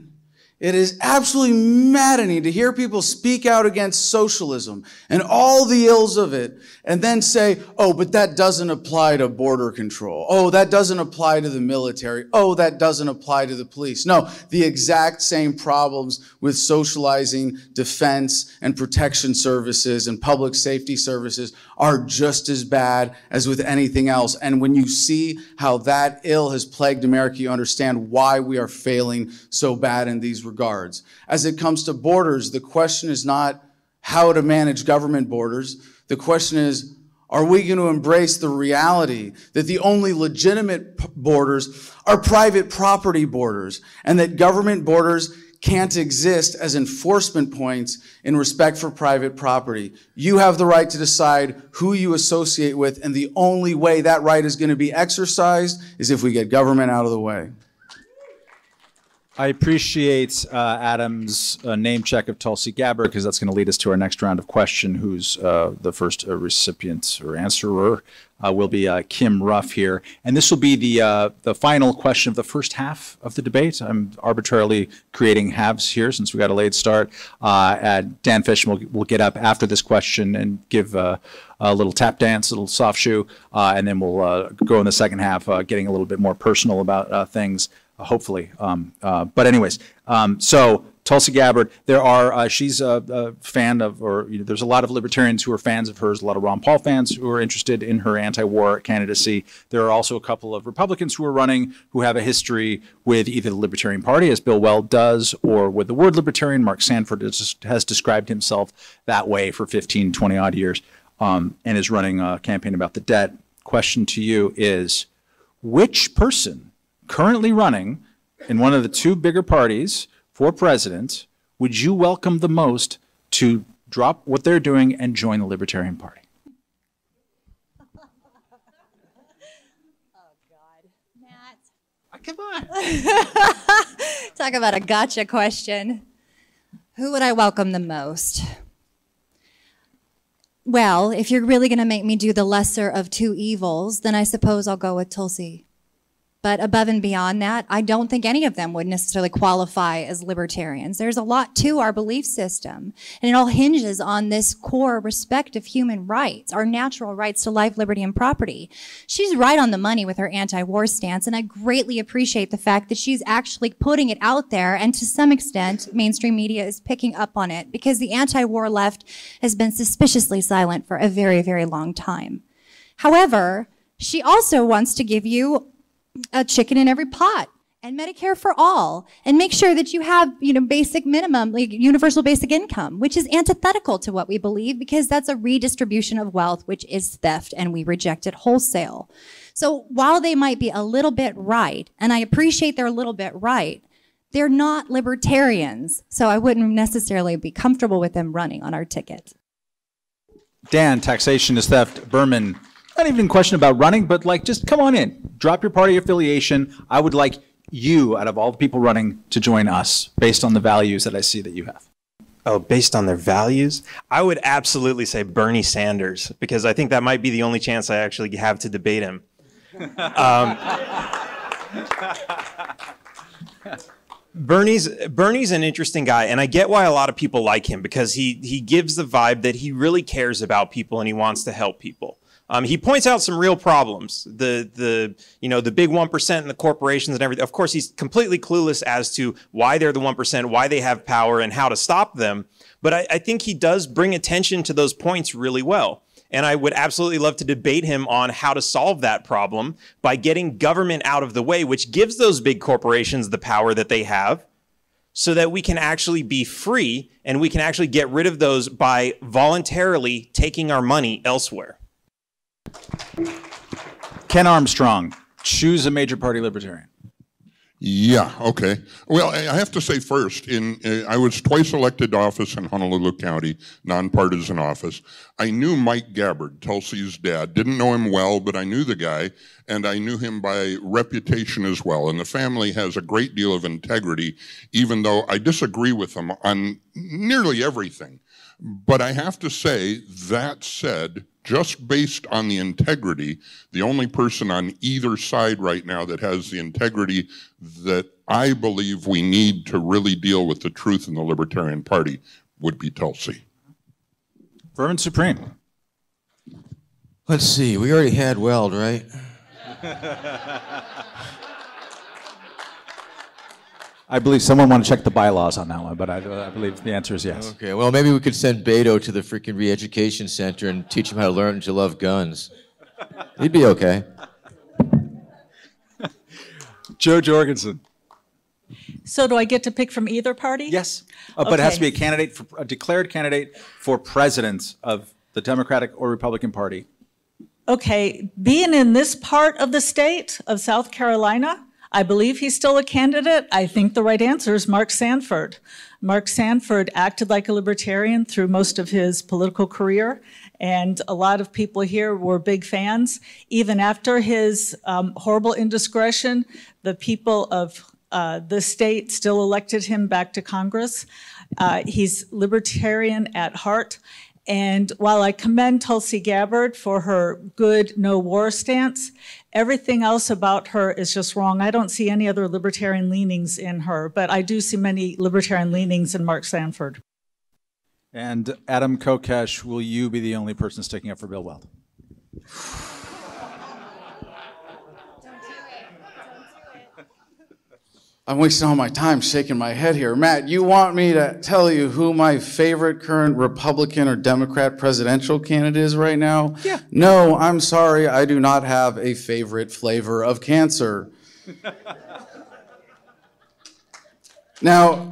It is absolutely maddening to hear people speak out against socialism and all the ills of it and then say, oh, but that doesn't apply to border control. Oh, that doesn't apply to the military. Oh, that doesn't apply to the police. No, the exact same problems with socializing defense and protection services and public safety services are just as bad as with anything else. And when you see how that ill has plagued America, you understand why we are failing so bad in these regards. As it comes to borders, the question is not how to manage government borders. The question is, are we going to embrace the reality that the only legitimate borders are private property borders, and that government borders can't exist as enforcement points in respect for private property? You have the right to decide who you associate with, and the only way that right is going to be exercised is if we get government out of the way. I appreciate Adam's name check of Tulsi Gabbard, because that's going to lead us to our next round of question. Who's the first recipient or answerer will be Kim Ruff here. And this will be the final question of the first half of the debate. I'm arbitrarily creating halves here since we got a late start. Dan Fishman will get up after this question and give a little tap dance, a little soft shoe, and then we'll go in the second half getting a little bit more personal about things. Hopefully. But anyways, so Tulsi Gabbard, there are, she's a fan of, or you know, there's a lot of libertarians who are fans of hers, a lot of Ron Paul fans who are interested in her anti-war candidacy. There are also a couple of Republicans who are running who have a history with either the Libertarian Party, as Bill Weld does, or with the word libertarian. Mark Sanford has described himself that way for 15, 20 odd years, and is running a campaign about the debt. Question to you is, which person currently running in one of the two bigger parties for president would you welcome the most to drop what they're doing and join the Libertarian Party? Oh, God. Matt. Oh, come on. Talk about a gotcha question. Who would I welcome the most? Well, if you're really going to make me do the lesser of two evils, then I suppose I'll go with Tulsi. But above and beyond that, I don't think any of them would necessarily qualify as libertarians. There's a lot to our belief system, and it all hinges on this core respect of human rights, our natural rights to life, liberty, and property. She's right on the money with her anti-war stance, and I greatly appreciate the fact that she's actually putting it out there, and to some extent, mainstream media is picking up on it, because the anti-war left has been suspiciously silent for a very, very long time. However, she also wants to give you a chicken in every pot. and Medicare for all, and make sure that you have, you know, basic minimum, like universal basic income, which is antithetical to what we believe, because that's a redistribution of wealth, which is theft, and we reject it wholesale. So while they might be a little bit right, and I appreciate they're a little bit right, they're not libertarians. So I wouldn't necessarily be comfortable with them running on our ticket. Dan, taxation is theft. Behrman, not even a question about running, but like, just come on in. Drop your party affiliation. I would like you, out of all the people running, to join us based on the values that I see that you have. Oh, based on their values? I would absolutely say Bernie Sanders, because I think that might be the only chance I actually have to debate him. Bernie's an interesting guy, and I get why a lot of people like him, because he gives the vibe that he really cares about people and he wants to help people. He points out some real problems, the big 1% and the corporations and everything. Of course, he's completely clueless as to why they're the 1%, why they have power, and how to stop them. But I think he does bring attention to those points really well. And I would absolutely love to debate him on how to solve that problem by getting government out of the way, which gives those big corporations the power that they have, so that we can actually be free and we can actually get rid of those by voluntarily taking our money elsewhere. Ken Armstrong, choose a major party libertarian. Yeah, okay. Well, I have to say first, I was twice elected to office in Honolulu County, nonpartisan office. I knew Mike Gabbard, Tulsi's dad. Didn't know him well, but I knew the guy, and I knew him by reputation as well. And the family has a great deal of integrity, even though I disagree with them on nearly everything. But I have to say, that said, just based on the integrity, the only person on either side right now that has the integrity that I believe we need to really deal with the truth in the Libertarian Party would be Tulsi. Vermin Supreme. Let's see, we already had Weld, right? I believe someone want to check the bylaws on that one, but I believe the answer is yes. Okay, well, maybe we could send Beto to the freaking re-education center and teach him how to learn to love guns. He'd be okay. Jo Jorgensen. So do I get to pick from either party? Yes, but okay. It has to be a declared candidate for president of the Democratic or Republican Party. Okay, being in this part of the state of South Carolina, I believe he's still a candidate. I think the right answer is Mark Sanford. Mark Sanford acted like a libertarian through most of his political career, and a lot of people here were big fans. Even after his horrible indiscretion, the people of the state still elected him back to Congress. He's libertarian at heart. And while I commend Tulsi Gabbard for her good no-war stance, everything else about her is just wrong. I don't see any other libertarian leanings in her, but I do see many libertarian leanings in Mark Sanford. And Adam Kokesh, will you be the only person sticking up for Bill Weld? Don't do it. Don't do it. I'm wasting all my time shaking my head here. Matt, you want me to tell you who my favorite current Republican or Democrat presidential candidate is right now? Yeah. No, I'm sorry. I do not have a favorite flavor of cancer. Now,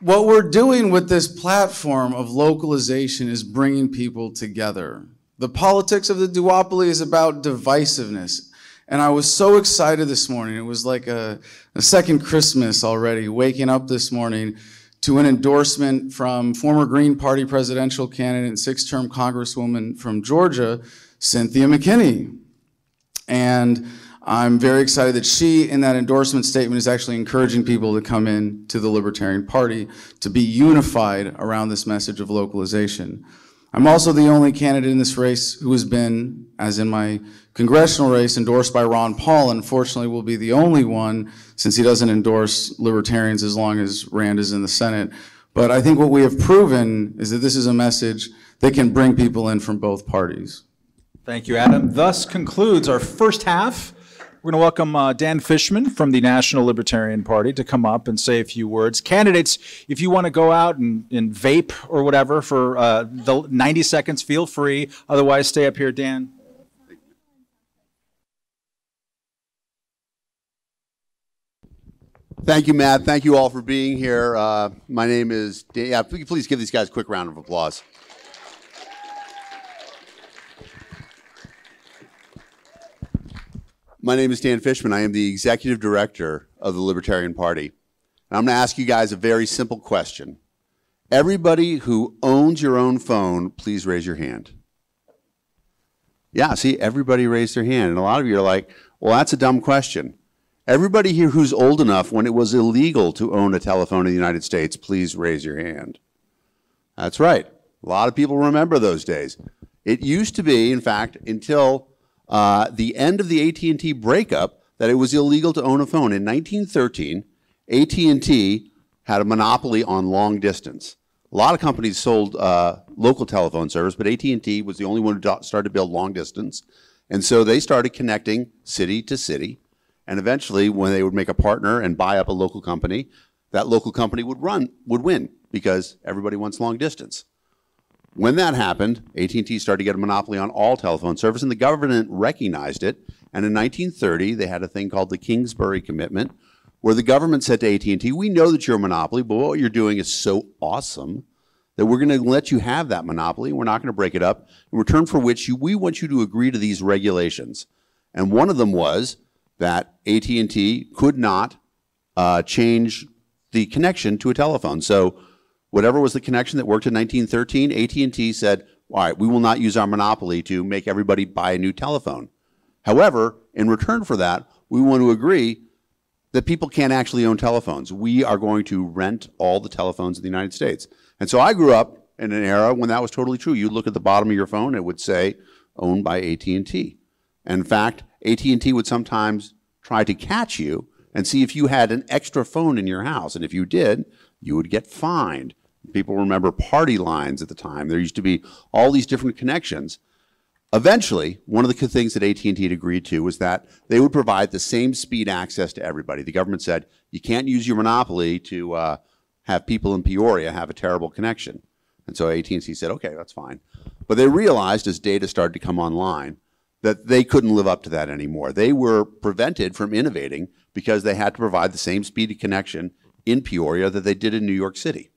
what we're doing with this platform of localization is bringing people together. The politics of the duopoly is about divisiveness. And I was so excited this morning. It was like a second Christmas already, waking up this morning to an endorsement from former Green Party presidential candidate and six-term Congresswoman from Georgia, Cynthia McKinney. And I'm very excited that she, in that endorsement statement, is actually encouraging people to come in to the Libertarian Party to be unified around this message of localization. I'm also the only candidate in this race who has been, as in my congressional race, endorsed by Ron Paul. Unfortunately, will be the only one, since he doesn't endorse libertarians as long as Rand is in the Senate. But I think what we have proven is that this is a message that can bring people in from both parties. Thank you, Adam. Thus concludes our first half. We're going to welcome Dan Fishman from the National Libertarian Party to come up and say a few words. Candidates, if you want to go out and vape or whatever for the 90 seconds, feel free. Otherwise, stay up here, Dan. Thank you, Matt. Thank you all for being here. My name is Dan. Yeah, please give these guys a quick round of applause. My name is Dan Fishman. I am the Executive Director of the Libertarian Party. And I'm going to ask you guys a very simple question. Everybody who owns your own phone, please raise your hand. Yeah, see, everybody raised their hand. And a lot of you are like, well, that's a dumb question. Everybody here who's old enough when it was illegal to own a telephone in the United States, please raise your hand. That's right. A lot of people remember those days. It used to be, in fact, until the end of the AT&T breakup, that it was illegal to own a phone. In 1913, AT&T had a monopoly on long distance. A lot of companies sold local telephone service, but AT&T was the only one who started to build long distance. And so they started connecting city to city. And eventually, when they would make a partner and buy up a local company, that local company would win because everybody wants long distance. When that happened, AT&T started to get a monopoly on all telephone service, and the government recognized it. And in 1930, they had a thing called the Kingsbury Commitment, where the government said to AT&T, we know that you're a monopoly, but what you're doing is so awesome that we're going to let you have that monopoly. We're not going to break it up, in return for which we want you to agree to these regulations. And one of them was that AT&T could not change the connection to a telephone. So whatever was the connection that worked in 1913, AT&T said, all right, we will not use our monopoly to make everybody buy a new telephone. However, in return for that, we want to agree that people can't actually own telephones. We are going to rent all the telephones in the United States. And so I grew up in an era when that was totally true. You look at the bottom of your phone, it would say, owned by AT&T. In fact, AT&T would sometimes try to catch you and see if you had an extra phone in your house. And if you did, you would get fined. People remember party lines at the time. There used to be all these different connections. Eventually, one of the things that AT&T had agreed to was that they would provide the same speed access to everybody. The government said, you can't use your monopoly to have people in Peoria have a terrible connection. And so AT&T said, okay, that's fine. But they realized as data started to come online, that they couldn't live up to that anymore. They were prevented from innovating because they had to provide the same speed of connection in Peoria that they did in New York City.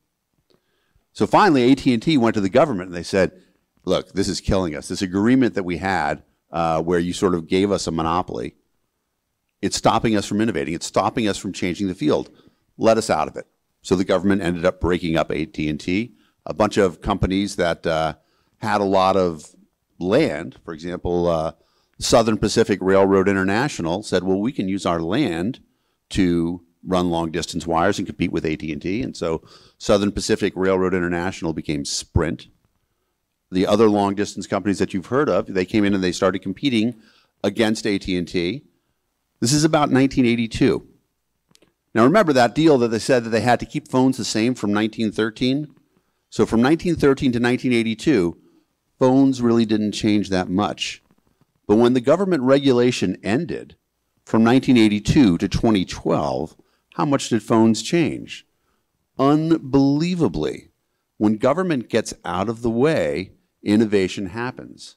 So finally, AT&T went to the government and they said, look, this is killing us. This agreement that we had where you sort of gave us a monopoly, it's stopping us from innovating. It's stopping us from changing the field. Let us out of it. So the government ended up breaking up AT&T. A bunch of companies that had a lot of land, for example, Southern Pacific Railroad International said, well, we can use our land to run long-distance wires and compete with AT&T. And so Southern Pacific Railroad International became Sprint. The other long-distance companies that you've heard of, they came in and they started competing against AT&T. This is about 1982. Now, remember that deal that they said that they had to keep phones the same from 1913? So from 1913 to 1982, phones really didn't change that much. But when the government regulation ended from 1982 to 2012, how much did phones change? Unbelievably. When government gets out of the way, innovation happens.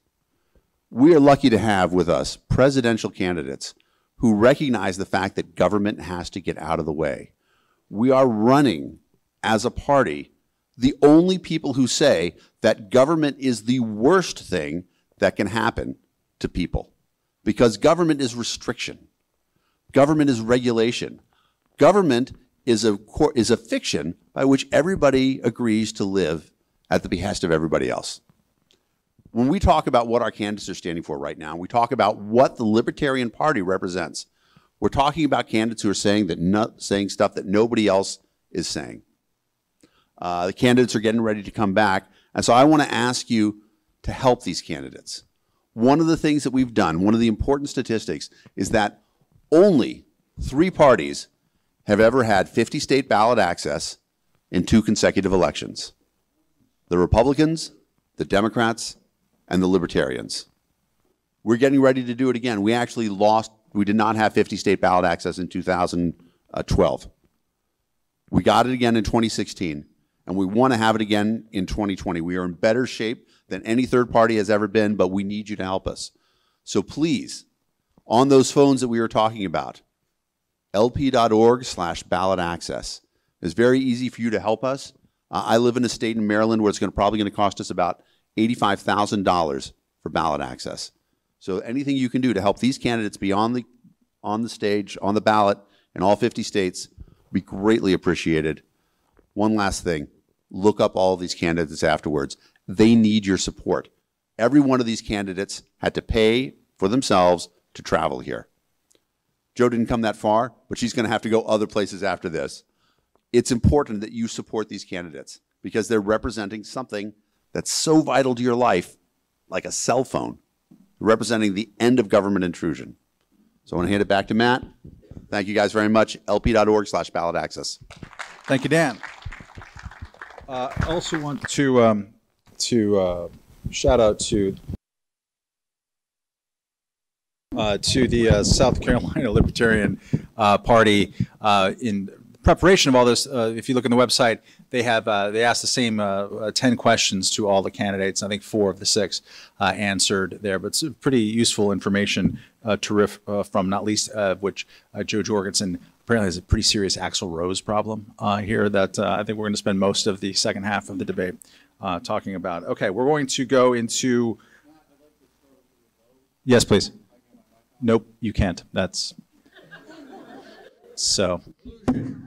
We are lucky to have with us presidential candidates who recognize the fact that government has to get out of the way. We are running as a party the only people who say that government is the worst thing that can happen to people, because government is restriction. Government is regulation. Government is a fiction by which everybody agrees to live at the behest of everybody else. When we talk about what our candidates are standing for right now, we talk about what the Libertarian Party represents. We're talking about candidates who are saying stuff that nobody else is saying. The candidates are getting ready to come back. And so I want to ask you to help these candidates. One of the things that we've done, one of the important statistics, is that only 3 parties have ever had 50-state ballot access in 2 consecutive elections. The Republicans, the Democrats, and the Libertarians. We're getting ready to do it again. We actually lost, we did not have 50-state ballot access in 2012. We got it again in 2016. And we want to have it again in 2020. We are in better shape than any third party has ever been, but we need you to help us. So please, on those phones that we were talking about, lp.org/ballot access. It's very easy for you to help us. I live in a state in Maryland where it's probably going to cost us about $85,000 for ballot access. So anything you can do to help these candidates be on the stage, on the ballot in all 50 states, would be greatly appreciated. One last thing, look up all of these candidates afterwards. They need your support. Every one of these candidates had to pay for themselves to travel here. Jo didn't come that far, but she's going to have to go other places after this. It's important that you support these candidates because they're representing something that's so vital to your life, like a cell phone, representing the end of government intrusion. So I want to hand it back to Matt. Thank you guys very much. lp.org/ballot access. Thank you, Dan. I also want to shout out to the South Carolina Libertarian Party in preparation of all this. If you look on the website, they have they asked the same 10 questions to all the candidates. I think 4 of the 6 answered there, but it's pretty useful information to riff from, not least of which Jo Jorgensen apparently has a pretty serious Axl Rose problem here that I think we're going to spend most of the second half of the debate talking about. Okay, we're going to go into... Yes, please. Nope, you can't. That's... So...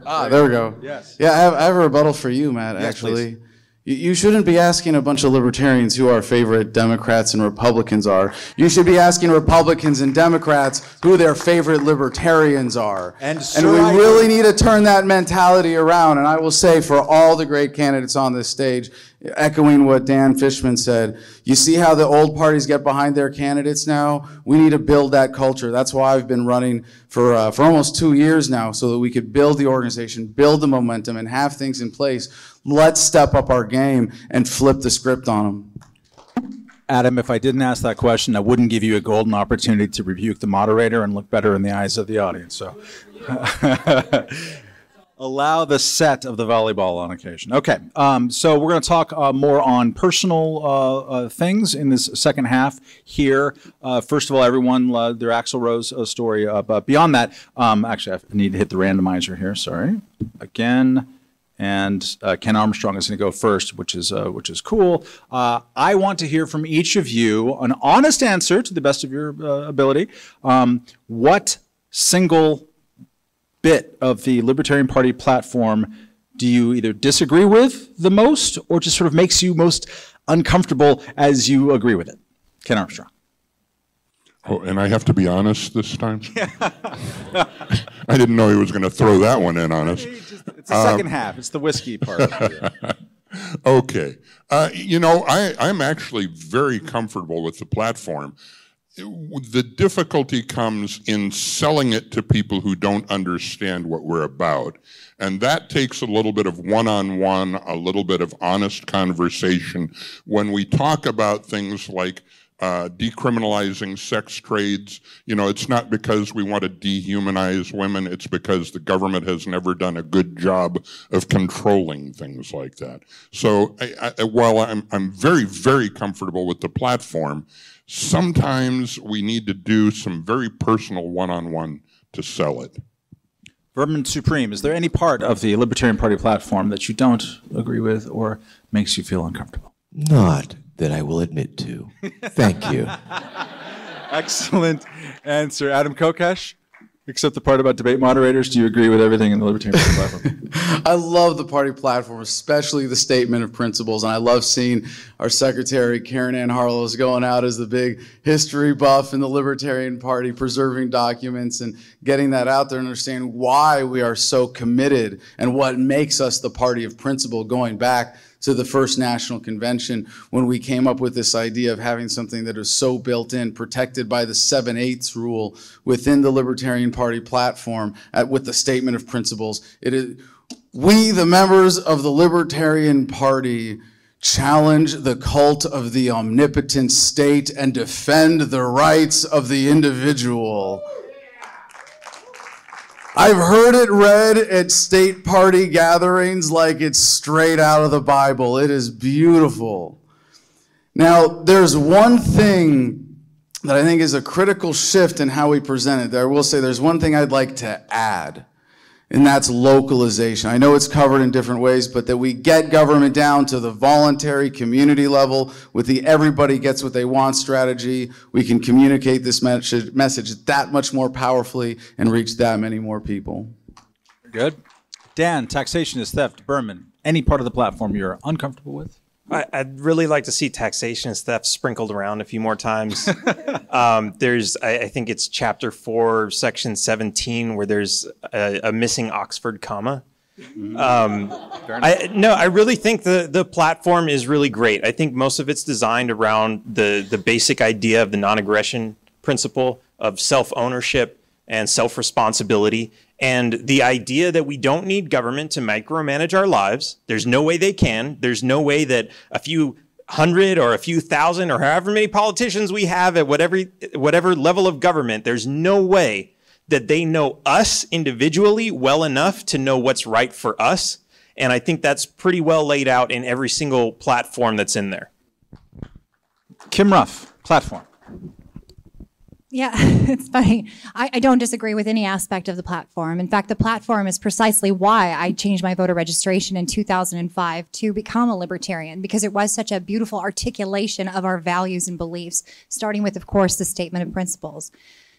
Ah, there we go. Yes. Yeah, I have a rebuttal for you, Matt, actually. Yes, you shouldn't be asking a bunch of libertarians who our favorite Democrats and Republicans are. You should be asking Republicans and Democrats who their favorite libertarians are. And we really need to turn that mentality around. And I will say for all the great candidates on this stage, echoing what Dan Fishman said, you see how the old parties get behind their candidates now? We need to build that culture. That's why I've been running for almost 2 years now, so that we could build the organization, build the momentum, and have things in place. Let's step up our game and flip the script on them. Adam, if I didn't ask that question, I wouldn't give you a golden opportunity to rebuke the moderator and look better in the eyes of the audience. So allow the set of the volleyball on occasion. Okay, so we're going to talk more on personal things in this second half here. First of all, everyone loved their Axl Rose story, but beyond that, actually, I need to hit the randomizer here. Sorry, again. And Ken Armstrong is going to go first, which is cool. I want to hear from each of you an honest answer to the best of your ability. What single bit of the Libertarian Party platform do you either disagree with the most or just sort of makes you most uncomfortable as you agree with it? Ken Armstrong. Oh, and I have to be honest this time? Yeah. I didn't know he was going to throw that one in on us. It's the second half. It's the whiskey part. Okay. You know, I'm actually very comfortable with the platform. The difficulty comes in selling it to people who don't understand what we're about. And that takes a little bit of one-on-one, a little bit of honest conversation. When we talk about things like decriminalizing sex trades, you know, it's not because we want to dehumanize women, it's because the government has never done a good job of controlling things like that. So while I'm very, very comfortable with the platform, sometimes we need to do some very personal one-on-one to sell it. Vermin Supreme, is there any part of the Libertarian Party platform that you don't agree with or makes you feel uncomfortable? Not that I will admit to. Thank you. Excellent answer. Adam Kokesh, except the part about debate moderators, do you agree with everything in the Libertarian Party platform? I love the party platform, especially the statement of principles, and I love seeing our secretary, Karen Ann Harlow's, going out as the big history buff in the Libertarian Party, preserving documents and getting that out there and understanding why we are so committed and what makes us the party of principle going back to the first national convention when we came up with this idea of having something that is so built in, protected by the 7/8 rule within the Libertarian Party platform with the statement of principles. It is, we, the members of the Libertarian Party, challenge the cult of the omnipotent state and defend the rights of the individual. I've heard it read at state party gatherings like it's straight out of the Bible. It is beautiful. Now, there's one thing that I think is a critical shift in how we present it. I will say there's one thing I'd like to add, and that's localization. I know it's covered in different ways, but that we get government down to the voluntary community level with the everybody gets what they want strategy. We can communicate this message that much more powerfully and reach that many more people. Good. Dan, taxation is theft. Behrman, any part of the platform you're uncomfortable with? I'd really like to see taxation and theft sprinkled around a few more times. I think it's chapter 4, section 17, where there's a missing Oxford comma. I really think the platform is really great. I think most of it's designed around the basic idea of the non-aggression principle of self-ownership and self-responsibility, and the idea that we don't need government to micromanage our lives. There's no way they can. There's no way that a few hundred or a few thousand or however many politicians we have at whatever level of government, there's no way that they know us individually well enough to know what's right for us. And I think that's pretty well laid out in every single platform that's in there. Kim Ruff, platform. Yeah, it's funny. I don't disagree with any aspect of the platform. In fact, the platform is precisely why I changed my voter registration in 2005 to become a libertarian, because it was such a beautiful articulation of our values and beliefs, starting with, of course, the statement of principles.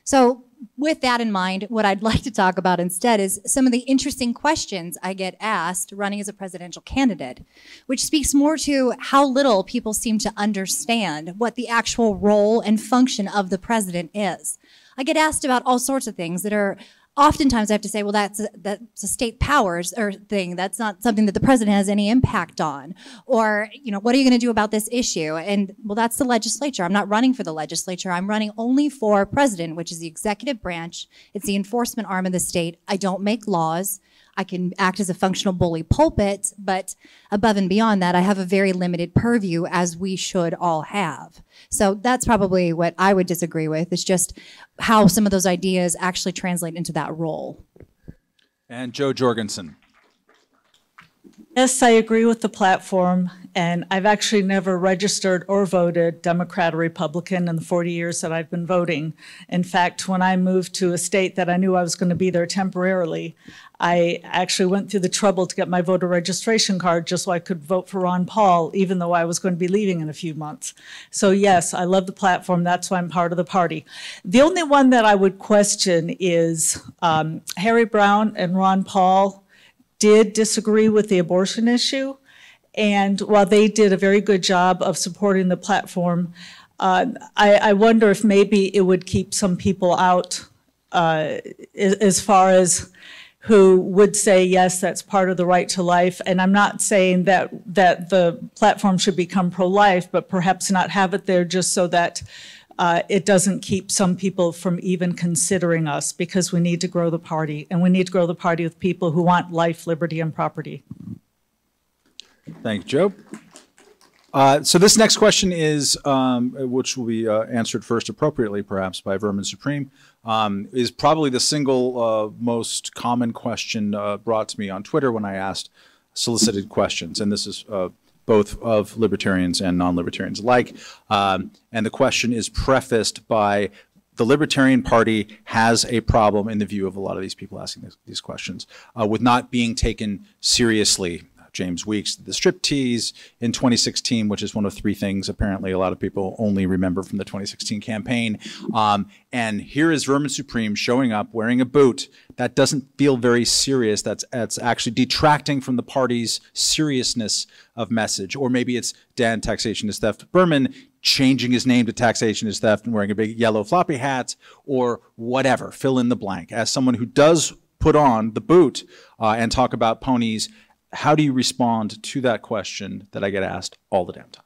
So with that in mind, what I'd like to talk about instead is some of the interesting questions I get asked running as a presidential candidate, which speaks more to how little people seem to understand what the actual role and function of the president is. I get asked about all sorts of things that are oftentimes I have to say, well, that's a state powers or thing. That's not something that the president has any impact on. Or, you know, what are you going to do about this issue? And, well, that's the legislature. I'm not running for the legislature. I'm running only for president, which is the executive branch. It's the enforcement arm of the state. I don't make laws. I can act as a functional bully pulpit, but above and beyond that, I have a very limited purview, as we should all have. So that's probably what I would disagree with, is just how some of those ideas actually translate into that role. And Jo Jorgensen. Yes, I agree with the platform, and I've actually never registered or voted Democrat or Republican in the 40 years that I've been voting. In fact, when I moved to a state that I knew I was going to be there temporarily, I actually went through the trouble to get my voter registration card just so I could vote for Ron Paul, even though I was going to be leaving in a few months. So yes, I love the platform. That's why I'm part of the party. The only one that I would question is Harry Browne and Ron Paul did disagree with the abortion issue. And while they did a very good job of supporting the platform, I wonder if maybe it would keep some people out as far as who would say, yes, that's part of the right to life. And I'm not saying that the platform should become pro-life, but perhaps not have it there just so that it doesn't keep some people from even considering us, because we need to grow the party, and we need to grow the party with people who want life, liberty, and property. Thanks, Joe. So this next question is, which will be answered first appropriately, perhaps, by Vermin Supreme, is probably the single most common question brought to me on Twitter when I asked solicited questions, and this is both of libertarians and non-libertarians alike. And the question is prefaced by, the Libertarian Party has a problem, in the view of a lot of these people asking these questions, with not being taken seriously. James Weeks, the striptease in 2016, which is one of 3 things apparently a lot of people only remember from the 2016 campaign. And here is Vermin Supreme showing up wearing a boot. That doesn't feel very serious. That's actually detracting from the party's seriousness of message. Or maybe it's Dan, taxation is theft, Behrman, changing his name to taxation is theft and wearing a big yellow floppy hat, or whatever, fill in the blank. As someone who does put on the boot and talk about ponies, how do you respond to that question that I get asked all the damn time?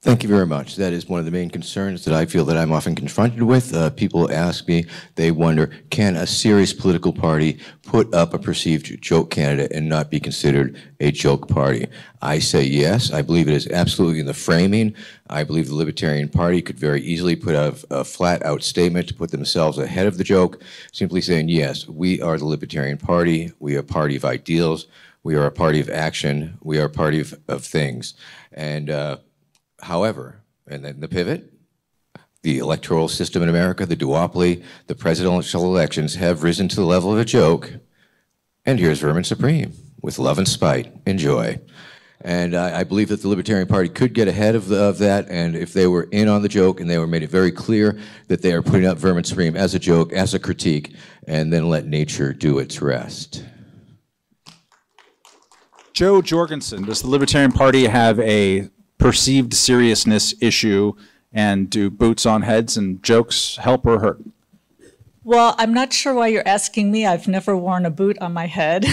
Thank you very much. That is one of the main concerns that I feel that I'm often confronted with. People ask me, they wonder, can a serious political party put up a perceived joke candidate and not be considered a joke party? I say yes. I believe it is absolutely in the framing. I believe the Libertarian Party could very easily put out a flat-out statement to put themselves ahead of the joke, simply saying, yes, we are the Libertarian Party. We are a party of ideals. We are a party of action. We are a party of things. And however, and then the pivot, The electoral system in America, the duopoly, the presidential elections have risen to the level of a joke. And here's Vermin Supreme with love and spite. Enjoy. And I believe that the Libertarian Party could get ahead of that, and if they were in on the joke and they were made it very clear that they are putting up Vermin Supreme as a joke, as a critique, and then let nature do its rest. Jo Jorgensen, does the Libertarian Party have a perceived seriousness issue, and do boots on heads and jokes help or hurt? Well, I'm not sure why you're asking me. I've never worn a boot on my head.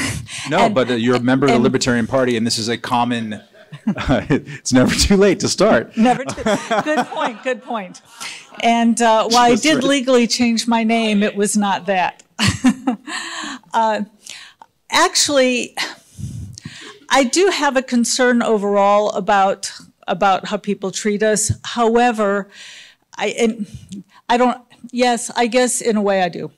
No, but you're a member of the Libertarian Party, and this is a common, it's never too late to start. Never too, good point, good point. And while I did legally change my name, it was not that. Actually, I do have a concern overall about how people treat us. However, I don't, yes, I guess in a way I do.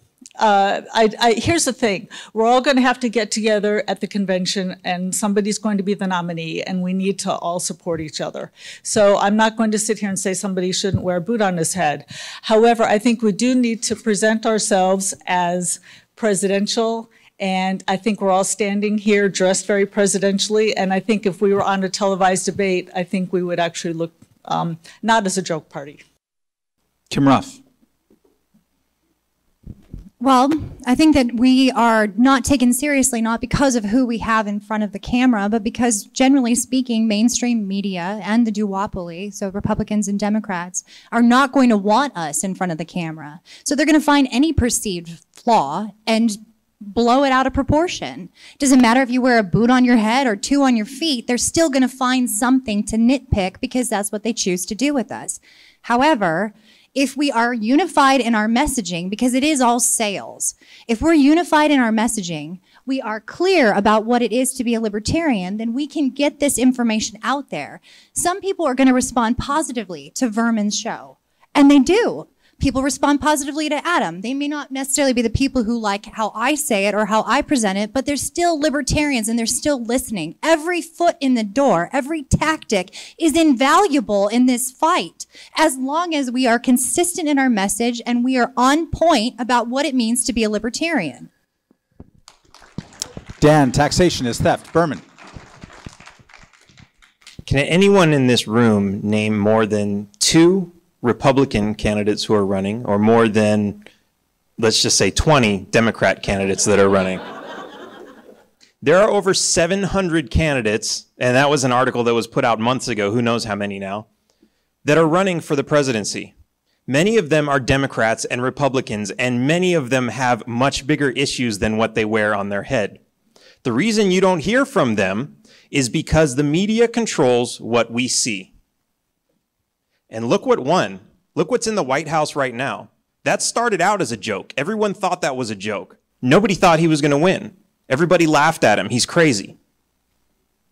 Here's the thing. We're all going to have to get together at the convention, and somebody's going to be the nominee, and we need to all support each other. So I'm not going to sit here and say somebody shouldn't wear a boot on his head. However, I think we do need to present ourselves as presidential, and I think we're all standing here dressed very presidentially, and I think if we were on a televised debate, I think we would actually look not as a joke party. Kim Ruff. Well, I think that we are not taken seriously, not because of who we have in front of the camera, but because, generally speaking, mainstream media and the duopoly, so Republicans and Democrats, are not going to want us in front of the camera. So they're going to find any perceived flaw and blow it out of proportion. It doesn't matter if you wear a boot on your head or two on your feet, they're still going to find something to nitpick because that's what they choose to do with us. However, if we are unified in our messaging, because it is all sales, if we're unified in our messaging, we are clear about what it is to be a libertarian, then we can get this information out there. Some people are going to respond positively to Vermin's show, and they do. People respond positively to Adam. They may not necessarily be the people who like how I say it or how I present it, but they're still libertarians and they're still listening. Every foot in the door, every tactic is invaluable in this fight, as long as we are consistent in our message and we are on point about what it means to be a libertarian. Dan, taxation is theft. Berman. Can anyone in this room name more than two Republican candidates who are running, or more than, let's just say, 20 Democrat candidates that are running? There are over 700 candidates, and that was an article that was put out months ago, who knows how many now, that are running for the presidency. Many of them are Democrats and Republicans, and many of them have much bigger issues than what they wear on their head. The reason you don't hear from them is because the media controls what we see. And look what won. Look what's in the White House right now. That started out as a joke. Everyone thought that was a joke. Nobody thought he was going to win. Everybody laughed at him. He's crazy.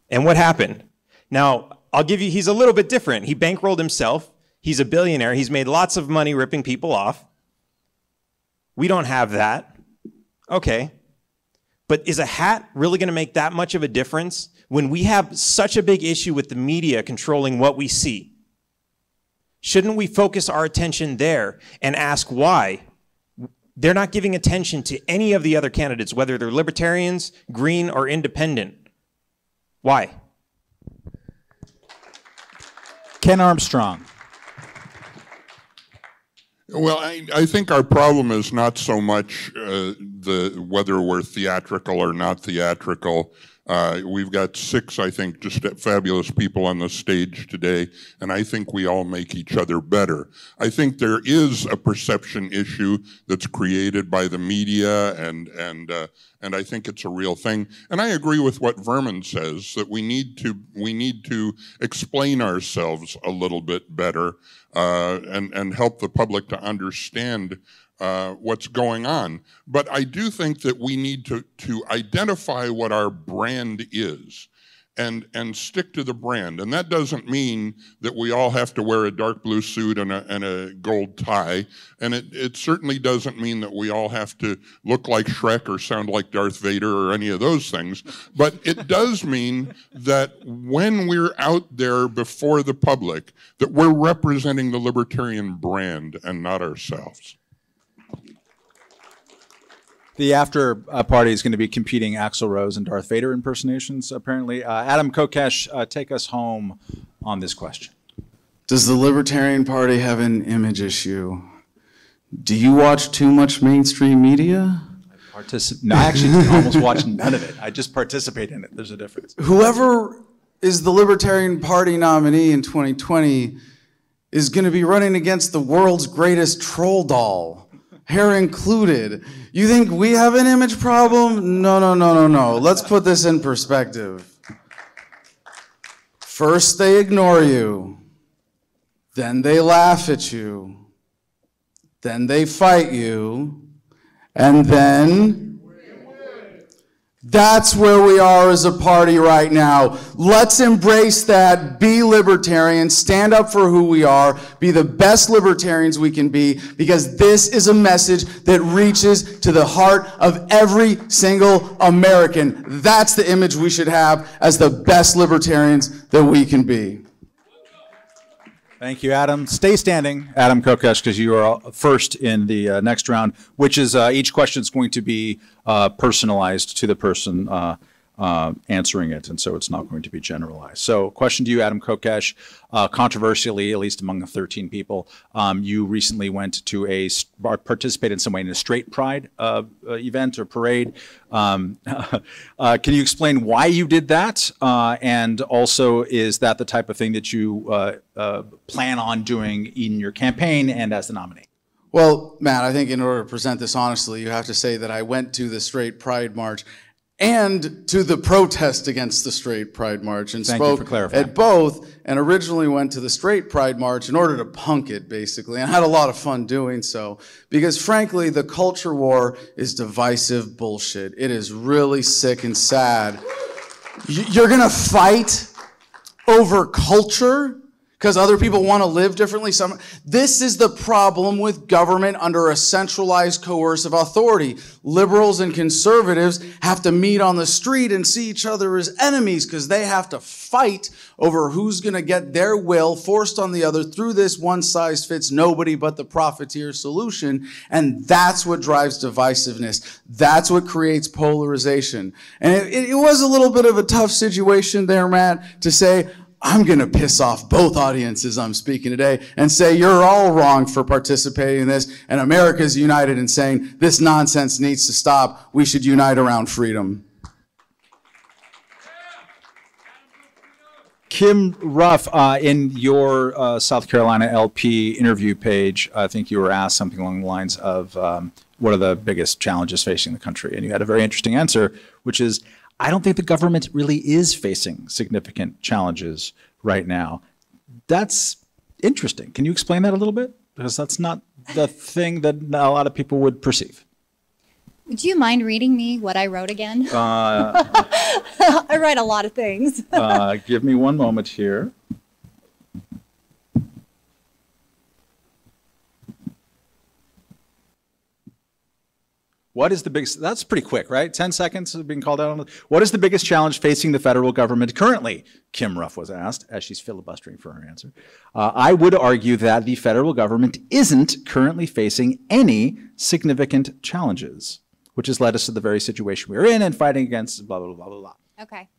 And what happened? Now, I'll give you, he's a little bit different. He bankrolled himself. He's a billionaire. He's made lots of money ripping people off. We don't have that. Okay. But is a hat really going to make that much of a difference when we have such a big issue with the media controlling what we see? Shouldn't we focus our attention there and ask why? They're not giving attention to any of the other candidates, whether they're libertarians, green, or independent. Why? Ken Armstrong. Well, I think our problem is not so much whether we're theatrical or not theatrical. We've got six, I think, just fabulous people on the stage today, and I think we all make each other better. I think there is a perception issue that's created by the media, and I think it's a real thing. And I agree with what Vermin says, that we need to explain ourselves a little bit better and help the public to understand what's going on. But I do think that we need to identify what our brand is. and stick to the brand. And that doesn't mean that we all have to wear a dark blue suit and a gold tie. And it certainly doesn't mean that we all have to look like Shrek or sound like Darth Vader or any of those things. But it does mean that when we're out there before the public, that we're representing the libertarian brand and not ourselves. The after party is going to be competing Axl Rose and Darth Vader impersonations, apparently. Adam Kokesh, take us home on this question. Does the Libertarian Party have an image issue? Do you watch too much mainstream media? No, I actually almost watch none of it. I just participate in it. There's a difference. Whoever is the Libertarian Party nominee in 2020 is going to be running against the world's greatest troll doll. Hair included. You think we have an image problem? No, no, no, no, no. Let's put this in perspective. First they ignore you. Then they laugh at you. Then they fight you. And then that's where we are as a party right now. Let's embrace that, be libertarian, stand up for who we are, be the best libertarians we can be, because this is a message that reaches to the heart of every single American. That's the image we should have as the best libertarians that we can be. Thank you, Adam. Stay standing, Adam Kokesh, because you are first in the next round, which is each question is going to be personalized to the person answering it, and so it's not going to be generalized. So question to you, Adam Kokesh. Controversially, at least among the 13 people, you recently went to participated in some way in a straight pride event or parade. Can you explain why you did that? And also, is that the type of thing that you plan on doing in your campaign and as the nominee? Well, Matt, I think in order to present this honestly, you have to say that I went to the straight pride march and to the protest against the straight pride march and spoke at both, and originally went to the straight pride march in order to punk it, basically, and I had a lot of fun doing so, because frankly, the culture war is divisive bullshit. It is really sick and sad. You're gonna fight over culture because other people want to live differently. This is the problem with government under a centralized coercive authority. Liberals and conservatives have to meet on the street and see each other as enemies because they have to fight over who's going to get their will forced on the other through this one-size-fits-nobody but the profiteer solution. And that's what drives divisiveness. That's what creates polarization. And it was a little bit of a tough situation there, Matt, to say, I'm going to piss off both audiences I'm speaking today and say you're all wrong for participating in this, and America's united in saying this nonsense needs to stop. We should unite around freedom. Kim Ruff, in your South Carolina LP interview page, I think you were asked something along the lines of what are the biggest challenges facing the country? And you had a very interesting answer, which is, I don't think the government really is facing significant challenges right now. That's interesting. Can you explain that a little bit? Because that's not the thing that a lot of people would perceive. Would you mind reading me what I wrote again? I write a lot of things. Give me one moment here. What is the biggest, that's pretty quick, right? 10 seconds of being called out. What is the biggest challenge facing the federal government currently? Kim Ruff was asked, as she's filibustering for her answer. I would argue that the federal government isn't currently facing any significant challenges, which has led us to the very situation we're in and fighting against blah, blah, blah, blah, blah. Okay.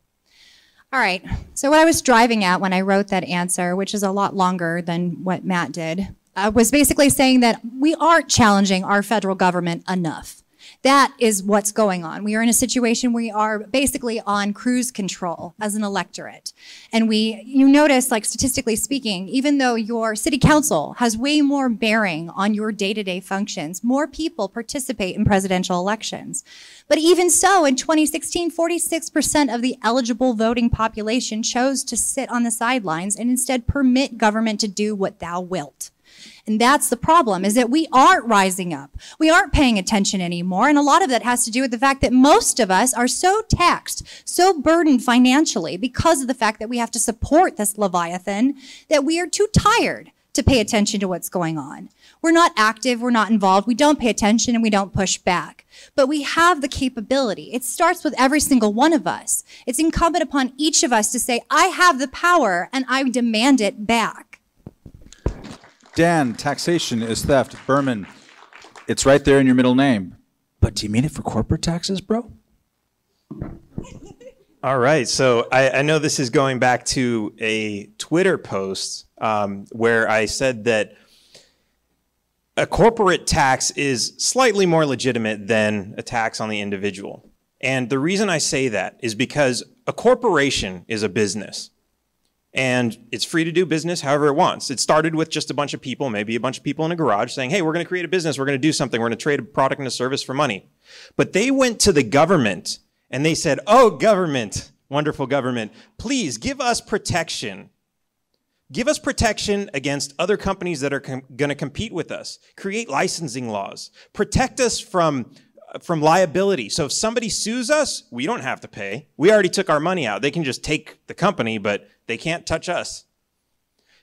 All right. So what I was driving at when I wrote that answer, which is a lot longer than what Matt did, was basically saying that we aren't challenging our federal government enough. That is what's going on. We are in a situation where we are basically on cruise control as an electorate. And you notice, like statistically speaking, even though your city council has way more bearing on your day-to-day functions, more people participate in presidential elections. But even so, in 2016, 46% of the eligible voting population chose to sit on the sidelines and instead permit government to do what thou wilt. And that's the problem, is that we aren't rising up. We aren't paying attention anymore. And a lot of that has to do with the fact that most of us are so taxed, so burdened financially because of the fact that we have to support this Leviathan, that we are too tired to pay attention to what's going on. We're not active, we're not involved, we don't pay attention, and we don't push back. But we have the capability. It starts with every single one of us. It's incumbent upon each of us to say, I have the power, and I demand it back. Dan, taxation is theft. Behrman, it's right there in your middle name. But do you mean it for corporate taxes, bro? All right, so I know this is going back to a Twitter post where I said that a corporate tax is slightly more legitimate than a tax on the individual. And the reason I say that is because a corporation is a business. And it's free to do business however it wants. It started with just a bunch of people, maybe a bunch of people in a garage saying, hey, we're going to create a business. We're going to do something. We're going to trade a product and a service for money. But they went to the government and they said, oh, government, wonderful government, please give us protection. Give us protection against other companies that are going to compete with us. Create licensing laws. Protect us from liability. So if somebody sues us, we don't have to pay. We already took our money out. They can just take the company, but they can't touch us.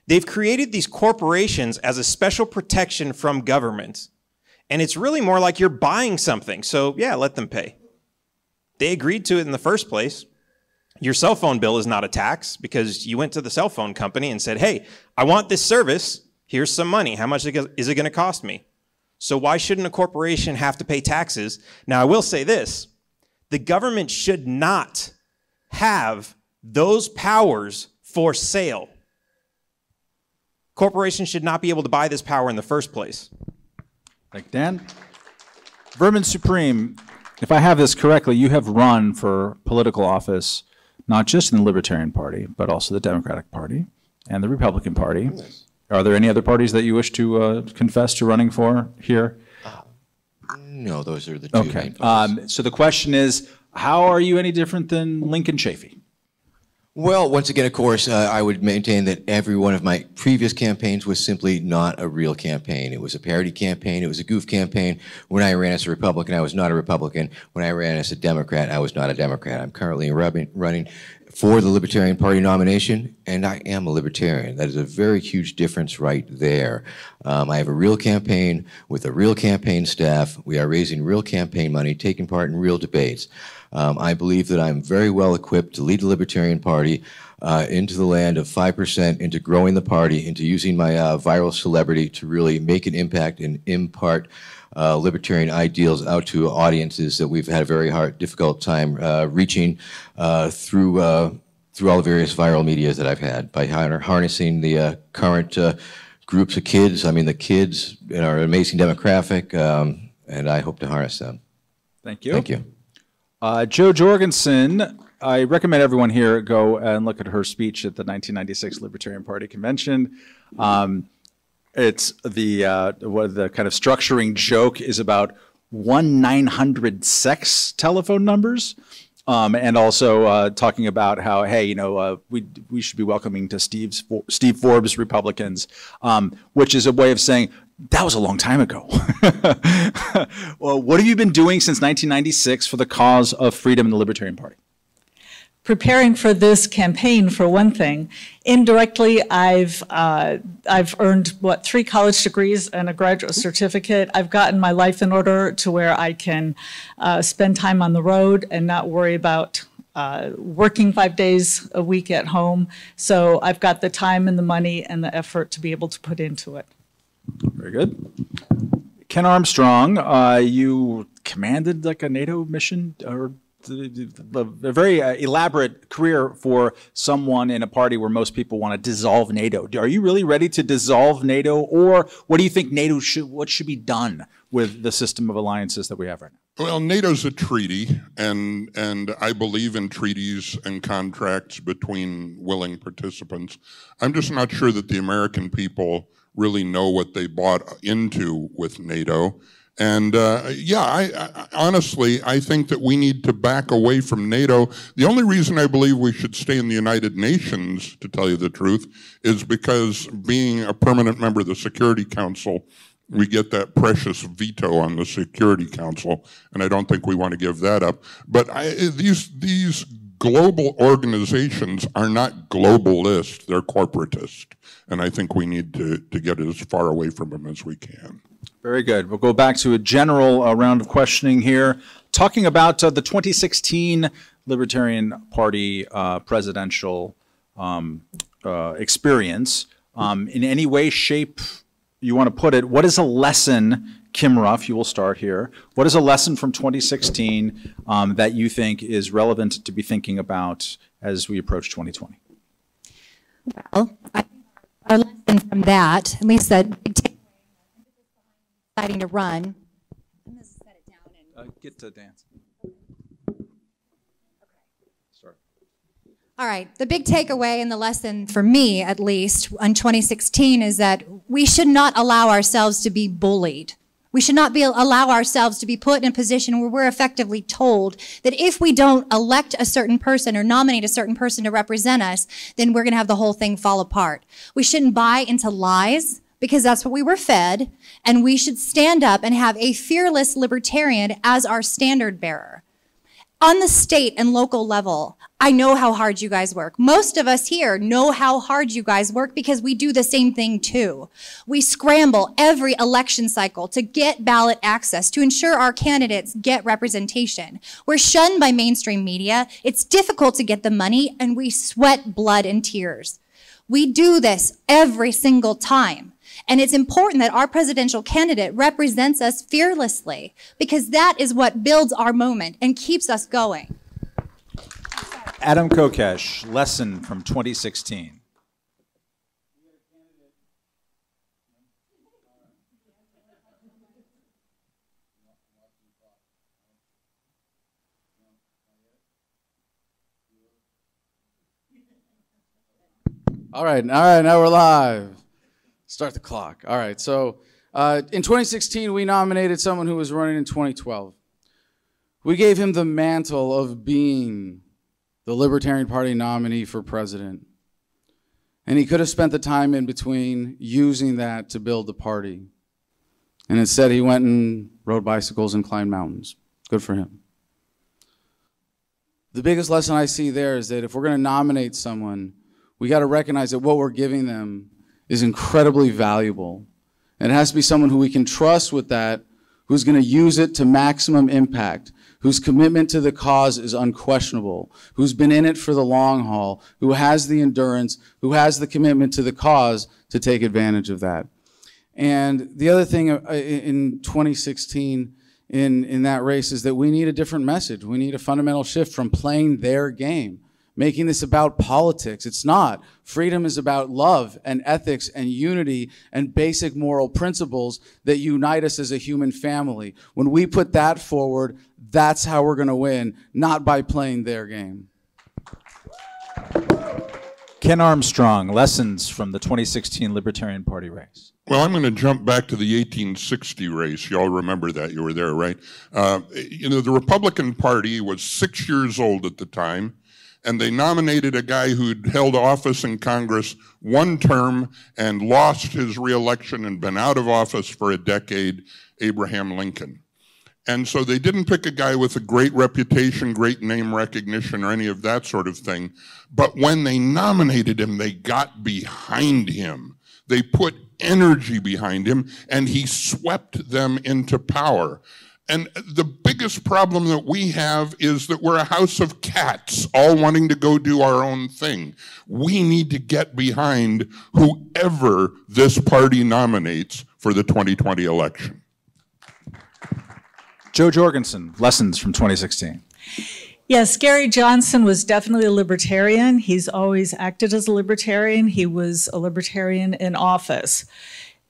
They've created these corporations as a special protection from government. And it's really more like you're buying something. So yeah, let them pay. They agreed to it in the first place. Your cell phone bill is not a tax because you went to the cell phone company and said, hey, I want this service. Here's some money. How much is it going to cost me? So why shouldn't a corporation have to pay taxes? Now, I will say this. The government should not have those powers for sale. Corporations should not be able to buy this power in the first place. Like Dan. Vermin Supreme, if I have this correctly, you have run for political office not just in the Libertarian Party, but also the Democratic Party and the Republican Party. Nice. Are there any other parties that you wish to confess to running for here? No, those are the two. Okay. So the question is, how are you any different than Lincoln Chafee? Well, once again, of course, I would maintain that every one of my previous campaigns was simply not a real campaign. It was a parody campaign. It was a goof campaign. When I ran as a Republican, I was not a Republican. When I ran as a Democrat, I was not a Democrat. I'm currently running for the Libertarian Party nomination, and I am a Libertarian. That is a very huge difference right there. I have a real campaign with a real campaign staff. We are raising real campaign money, taking part in real debates. I believe that I'm very well equipped to lead the Libertarian Party into the land of 5%, into growing the party, into using my viral celebrity to really make an impact and impart libertarian ideals out to audiences that we've had a very difficult time reaching through all the various viral media that I've had by harnessing the current groups of kids. I mean, the kids in our amazing demographic, and I hope to harness them. Thank you. Thank you. Jo Jorgensen, I recommend everyone here go and look at her speech at the 1996 Libertarian Party Convention. It's what the kind of structuring joke is about 1-900 sex telephone numbers, and also talking about how, hey, you know, we should be welcoming to Steve Forbes Republicans, which is a way of saying, that was a long time ago. Well, what have you been doing since 1996 for the cause of freedom in the Libertarian Party? Preparing for this campaign, for one thing. Indirectly, I've earned, what, 3 college degrees and a graduate certificate. I've gotten my life in order to where I can spend time on the road and not worry about working 5 days a week at home. So I've got the time and the money and the effort to be able to put into it. Very good. Ken Armstrong, you commanded like a NATO mission, or a very elaborate career for someone in a party where most people want to dissolve NATO. Are you really ready to dissolve NATO, or what do you think NATO what should be done with the system of alliances that we have right now? Well, NATO's a treaty, and I believe in treaties and contracts between willing participants. I'm just not sure that the American people really know what they bought into with NATO, And yeah, I honestly, I think that we need to back away from NATO. The only reason I believe we should stay in the United Nations, to tell you the truth, is because being a permanent member of the Security Council, we get that precious veto on the Security Council, and I don't think we want to give that up. But these global organizations are not globalist, they're corporatist. And I think we need to get as far away from them as we can. Very good. We'll go back to a general round of questioning here, talking about the 2016 Libertarian Party presidential experience. In any way, shape you want to put it, what is a lesson, Kim Ruff, you will start here, what is a lesson from 2016 that you think is relevant to be thinking about as we approach 2020? Well, our lesson from that, at least that big takeaway, deciding to run. I'm going to set it down and get to dance. Okay. Sorry. All right. The big takeaway and the lesson for me, at least, on 2016 is that we should not allow ourselves to be bullied. We should not allow ourselves to be put in a position where we're effectively told that if we don't elect a certain person or nominate a certain person to represent us, then we're going to have the whole thing fall apart. We shouldn't buy into lies, because that's what we were fed, and we should stand up and have a fearless libertarian as our standard bearer. On the state and local level, I know how hard you guys work. Most of us here know how hard you guys work because we do the same thing too. We scramble every election cycle to get ballot access, to ensure our candidates get representation. We're shunned by mainstream media. It's difficult to get the money, and we sweat blood and tears. We do this every single time. And it's important that our presidential candidate represents us fearlessly, because that is what builds our moment and keeps us going. Adam Kokesh, lesson from 2016. All right, now we're live. Start the clock. All right, so in 2016, we nominated someone who was running in 2012. We gave him the mantle of being the Libertarian Party nominee for president. And he could have spent the time in between using that to build the party. And instead, he went and rode bicycles and climbed mountains. Good for him. The biggest lesson I see there is that if we're going to nominate someone, we got to recognize that what we're giving them is incredibly valuable. And it has to be someone who we can trust with that, who's gonna use it to maximum impact, whose commitment to the cause is unquestionable, who's been in it for the long haul, who has the endurance, who has the commitment to the cause to take advantage of that. And the other thing in 2016 in that race is that we need a different message. We need a fundamental shift from playing their game, making this about politics. It's not. Freedom is about love and ethics and unity and basic moral principles that unite us as a human family. When we put that forward, that's how we're going to win, not by playing their game. Ken Armstrong, lessons from the 2016 Libertarian Party race. Well, I'm going to jump back to the 1860 race. You all remember that. You were there, right? You know, the Republican Party was 6 years old at the time, and they nominated a guy who'd held office in Congress one term and lost his reelection and been out of office for a decade, Abraham Lincoln. And so they didn't pick a guy with a great reputation, great name recognition, or any of that sort of thing. But when they nominated him, they got behind him. They put energy behind him, and he swept them into power. And the biggest problem that we have is that we're a house of cats, all wanting to go do our own thing. We need to get behind whoever this party nominates for the 2020 election. Jo Jorgensen, lessons from 2016. Yes, Gary Johnson was definitely a libertarian. He's always acted as a libertarian. He was a libertarian in office.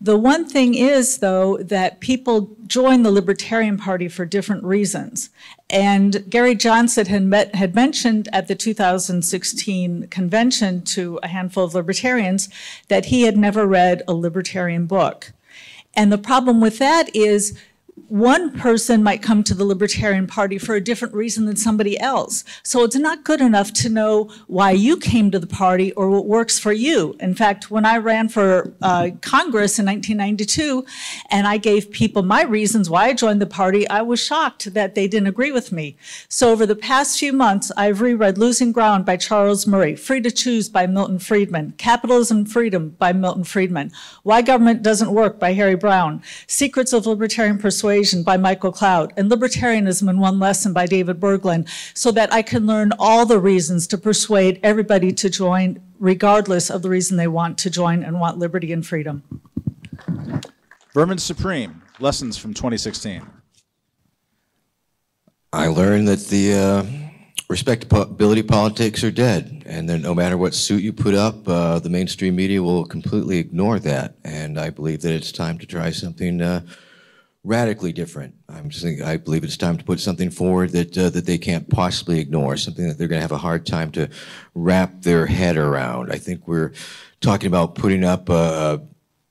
The one thing is, though, that people join the Libertarian Party for different reasons. And Gary Johnson had mentioned at the 2016 convention to a handful of libertarians that he had never read a libertarian book. And the problem with that is one person might come to the Libertarian Party for a different reason than somebody else. So it's not good enough to know why you came to the party or what works for you. In fact, when I ran for Congress in 1992 and I gave people my reasons why I joined the party, I was shocked that they didn't agree with me. So over the past few months, I've reread Losing Ground by Charles Murray, Free to Choose by Milton Friedman, Capitalism and Freedom by Milton Friedman, Why Government Doesn't Work by Harry Browne, Secrets of Libertarian Persuasion by Michael Cloud, and Libertarianism in One Lesson by David Berglund, so that I can learn all the reasons to persuade everybody to join, regardless of the reason they want to join and want liberty and freedom. Vermin Supreme, lessons from 2016. I learned that the respectability politics are dead, and that no matter what suit you put up, the mainstream media will completely ignore that. And I believe that it's time to try something radically different. I believe it's time to put something forward that that they can't possibly ignore, something that they're going to have a hard time to wrap their head around. I think we're talking about putting up a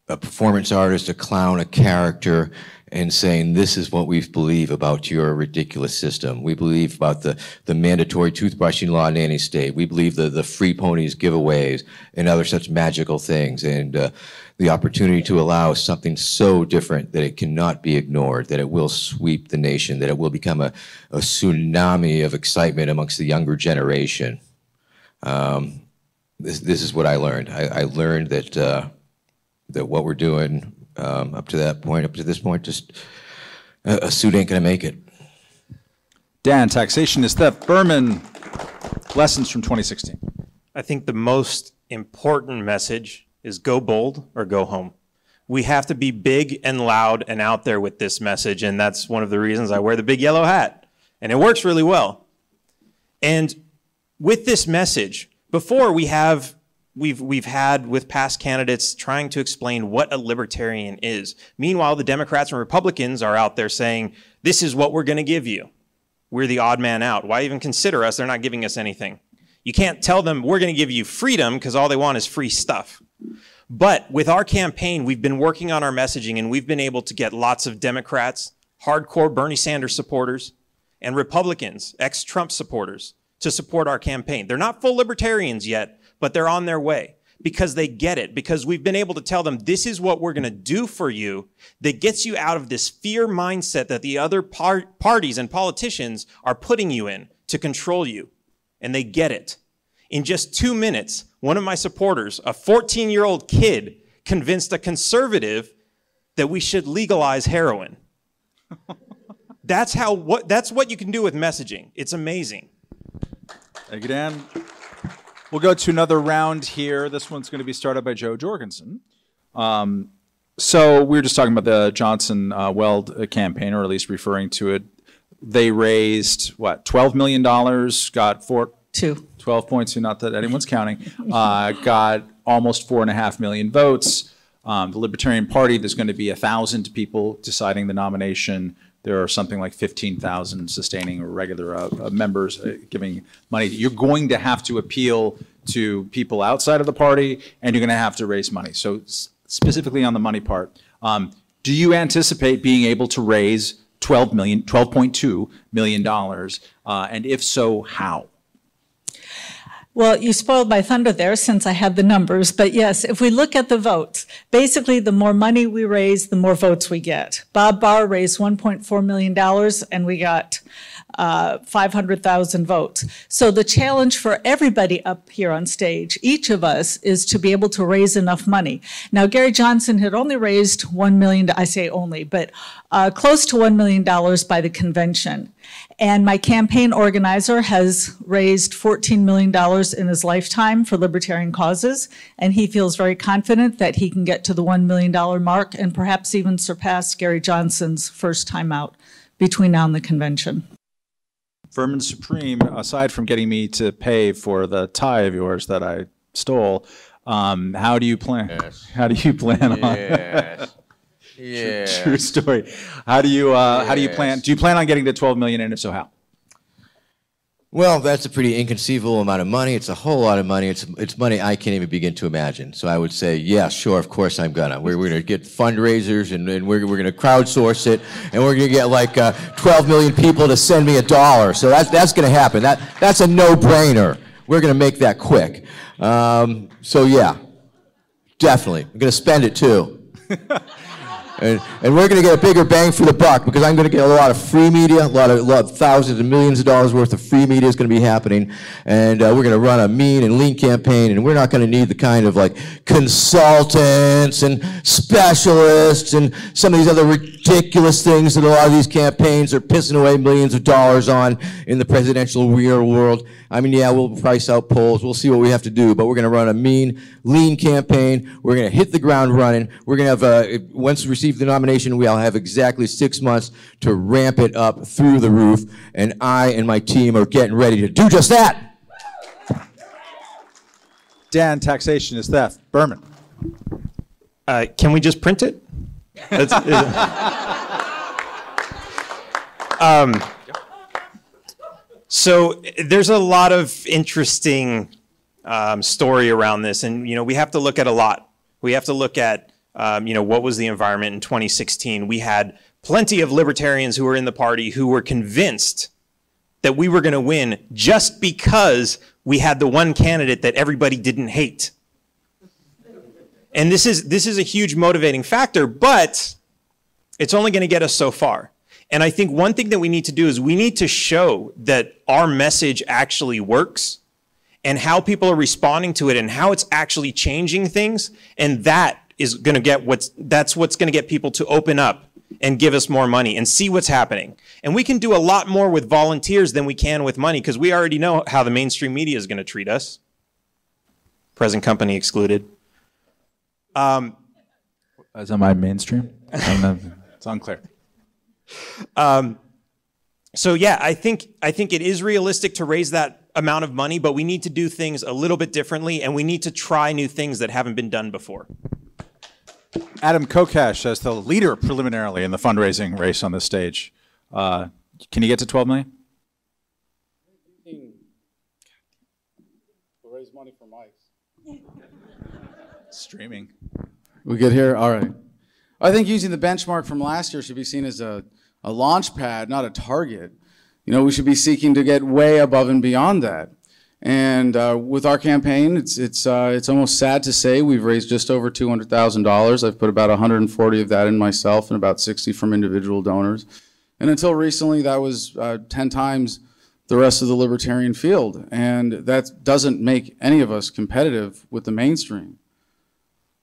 performance artist, a clown, a character, and saying, this is what we believe about your ridiculous system. We believe about the mandatory toothbrushing law in any state. We believe the free ponies giveaways and other such magical things. And the opportunity to allow something so different that it cannot be ignored, that it will sweep the nation, that it will become a tsunami of excitement amongst the younger generation. This is what I learned. I learned that, that what we're doing up to this point, just a suit ain't gonna make it. Dan, taxation is theft. Behrman, lessons from 2016. I think the most important message is go bold or go home. We have to be big and loud and out there with this message, and that's one of the reasons I wear the big yellow hat, and it works really well. And with this message, before we've had with past candidates trying to explain what a libertarian is. Meanwhile, the Democrats and Republicans are out there saying, this is what we're going to give you. We're the odd man out. Why even consider us? They're not giving us anything. You can't tell them we're going to give you freedom because all they want is free stuff. But with our campaign, we've been working on our messaging, and we've been able to get lots of Democrats, hardcore Bernie Sanders supporters, and Republicans, ex-Trump supporters, to support our campaign. They're not full libertarians yet, but they're on their way because they get it, because we've been able to tell them this is what we're going to do for you that gets you out of this fear mindset that the other parties and politicians are putting you in to control you. And they get it. In just 2 minutes, one of my supporters, a 14-year-old kid, convinced a conservative that we should legalize heroin. That's what you can do with messaging. It's amazing. Thank you, Dan. We'll go to another round here. This one's going to be started by Jo Jorgensen. So we were just talking about the Johnson-Weld campaign, or at least referring to it. They raised, what, $12 million, got 12.2, not that anyone's counting, got almost 4.5 million votes. The Libertarian Party, there's going to be 1,000 people deciding the nomination. There are something like 15,000 sustaining or regular members giving money. You're going to have to appeal to people outside of the party, and you're going to have to raise money. So specifically on the money part, do you anticipate being able to raise $12.2 million? And if so, how? Well, you spoiled my thunder there since I had the numbers, but yes, if we look at the votes, basically the more money we raise, the more votes we get. Bob Barr raised $1.4 million and we got 500,000 votes. So the challenge for everybody up here on stage, each of us, is to be able to raise enough money. Now, Gary Johnson had only raised $1 million, I say only, but close to $1 million by the convention. And my campaign organizer has raised $14 million in his lifetime for libertarian causes, and he feels very confident that he can get to the $1 million mark and perhaps even surpass Gary Johnson's first time out between now and the convention. Vermin Supreme, aside from getting me to pay for the tie of yours that I stole, how do you plan? Yes. How do you plan on? Yeah. True story. How do you plan? Do you plan on getting to $12 million, and if so, how? Well, that's a pretty inconceivable amount of money. It's a whole lot of money. It's money I can't even begin to imagine. So I would say, yeah, sure, of course I'm gonna. We're gonna get fundraisers, and we're gonna crowdsource it, and we're gonna get like 12 million people to send me $1. So that's gonna happen. That's a no-brainer. We're gonna make that quick. So yeah, definitely, we're gonna spend it too. And we're going to get a bigger bang for the buck, because I'm going to get a lot of free media, a lot of thousands and millions of dollars worth of free media is going to be happening, and we're going to run a mean and lean campaign, and we're not going to need the kind of like consultants and specialists and some of these other ridiculous things that a lot of these campaigns are pissing away millions of dollars on in the presidential real world. I mean, yeah, we'll price out polls, we'll see what we have to do, but we're going to run a mean, lean campaign, we're going to hit the ground running, we're going to have, once we receive the nomination, we'll have exactly 6 months to ramp it up through the roof, and I and my team are getting ready to do just that. Dan, taxation is theft. Behrman. Can we just print it? That's, so there's a lot of interesting story around this, and you know we have to look at a lot. We have to look at you know, what was the environment in 2016? We had plenty of libertarians who were in the party who were convinced that we were going to win just because we had the one candidate that everybody didn't hate. And this is a huge motivating factor, but it's only going to get us so far. And I think one thing that we need to do is we need to show that our message actually works and how people are responding to it and how it's actually changing things, and that is going to get that's what's going to get people to open up and give us more money and see what's happening. And we can do a lot more with volunteers than we can with money, because we already know how the mainstream media is going to treat us, present company excluded. Is that my mainstream? It's unclear. So yeah, I think it is realistic to raise that amount of money, but we need to do things a little bit differently, and we need to try new things that haven't been done before. Adam Kokesh, as the leader preliminarily in the fundraising race on this stage, can you get to 12 million? We'll raise money for mics. Streaming. We good here? All right. I think using the benchmark from last year should be seen as a launch pad, not a target. You know, we should be seeking to get way above and beyond that. And with our campaign, it's almost sad to say we've raised just over $200,000. I've put about 140 of that in myself and about 60 from individual donors. And until recently, that was 10 times the rest of the libertarian field. And that doesn't make any of us competitive with the mainstream.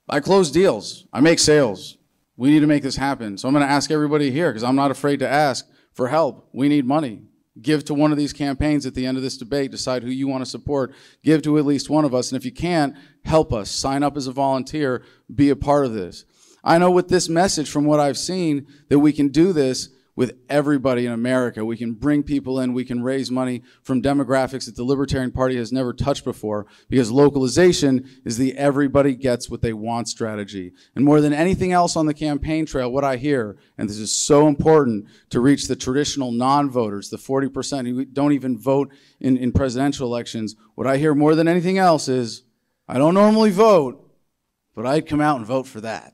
I close deals. I make sales. We need to make this happen. So I'm going to ask everybody here, because I'm not afraid to ask for help. We need money. Give to one of these campaigns at the end of this debate. Decide who you want to support. Give to at least one of us. And if you can't, help us. Sign up as a volunteer. Be a part of this. I know with this message, from what I've seen, that we can do this with everybody in America. We can bring people in. We can raise money from demographics that the Libertarian Party has never touched before, because localization is the everybody gets what they want strategy. And more than anything else on the campaign trail, what I hear, and this is so important to reach the traditional non-voters, the 40% who don't even vote in presidential elections, what I hear more than anything else is, I don't normally vote, but I'd come out and vote for that.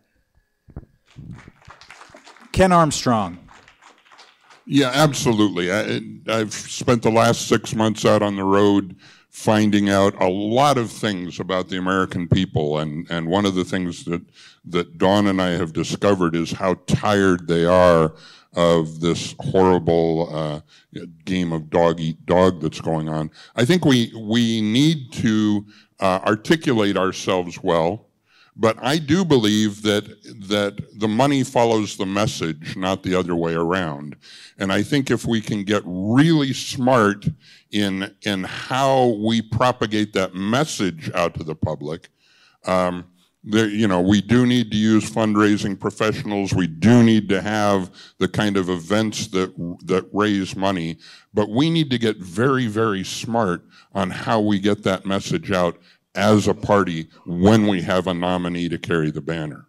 Ken Armstrong. Yeah, absolutely. I've spent the last 6 months out on the road finding out a lot of things about the American people, and one of the things that Dawn and I have discovered is how tired they are of this horrible game of dog-eat-dog that's going on. I think we need to articulate ourselves well, but I do believe that the money follows the message, not the other way around. And I think if we can get really smart in how we propagate that message out to the public, you know, we do need to use fundraising professionals. We do need to have the kind of events that raise money. But we need to get very, very smart on how we get that message out as a party when we have a nominee to carry the banner.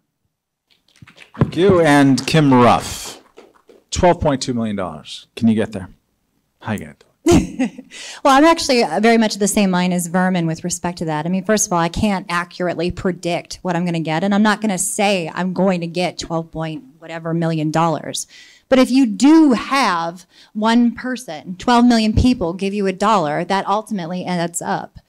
Thank you. And Kim Ruff, $12.2 million. Can you get there? How you going to do it? Well, I'm actually very much the same mind as Vermin with respect to that. I mean, first of all, I can't accurately predict what I'm going to get, and I'm not going to say I'm going to get 12 point whatever million dollars. But if you do have one person, 12 million people give you a dollar, that ultimately adds up.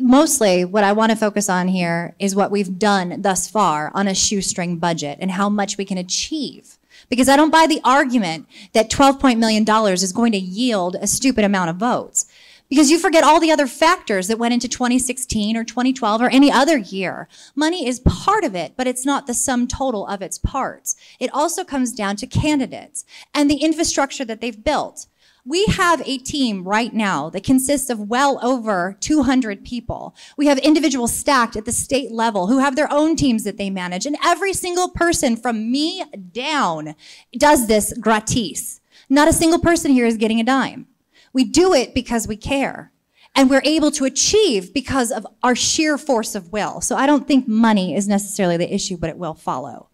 Mostly what I want to focus on here is what we've done thus far on a shoestring budget and how much we can achieve. Because I don't buy the argument that $12 million is going to yield a stupid amount of votes. Because you forget all the other factors that went into 2016 or 2012 or any other year. Money is part of it, but it's not the sum total of its parts. It also comes down to candidates and the infrastructure that they've built. We have a team right now that consists of well over 200 people. We have individuals stacked at the state level who have their own teams that they manage. And every single person from me down does this gratis. Not a single person here is getting a dime. We do it because we care. And we're able to achieve because of our sheer force of will. So I don't think money is necessarily the issue, but it will follow.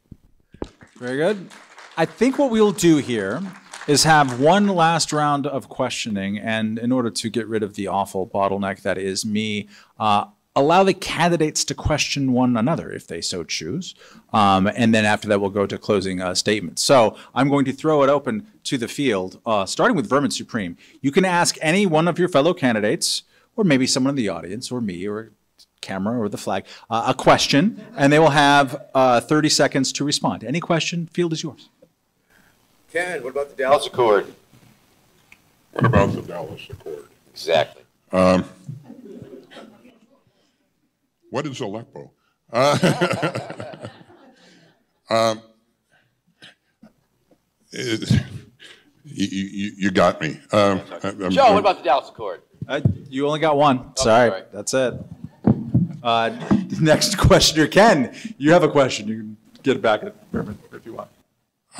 Very good. I think what we'll do here is have one last round of questioning, and in order to get rid of the awful bottleneck that is me, allow the candidates to question one another if they so choose. And then after that, we'll go to closing statements. So I'm going to throw it open to the field, starting with Vermin Supreme. You can ask any one of your fellow candidates, or maybe someone in the audience, or me, or camera, or the flag, a question, and they will have 30 seconds to respond. Any question, field is yours. Ken, what about the Dallas Accord? What about the Dallas Accord? Exactly. What is Aleppo? You got me. Joe, what about the Dallas Accord? You only got one. Okay, sorry, that's it. Next questioner, Ken. You have a question. You can get it back at Berman if you want.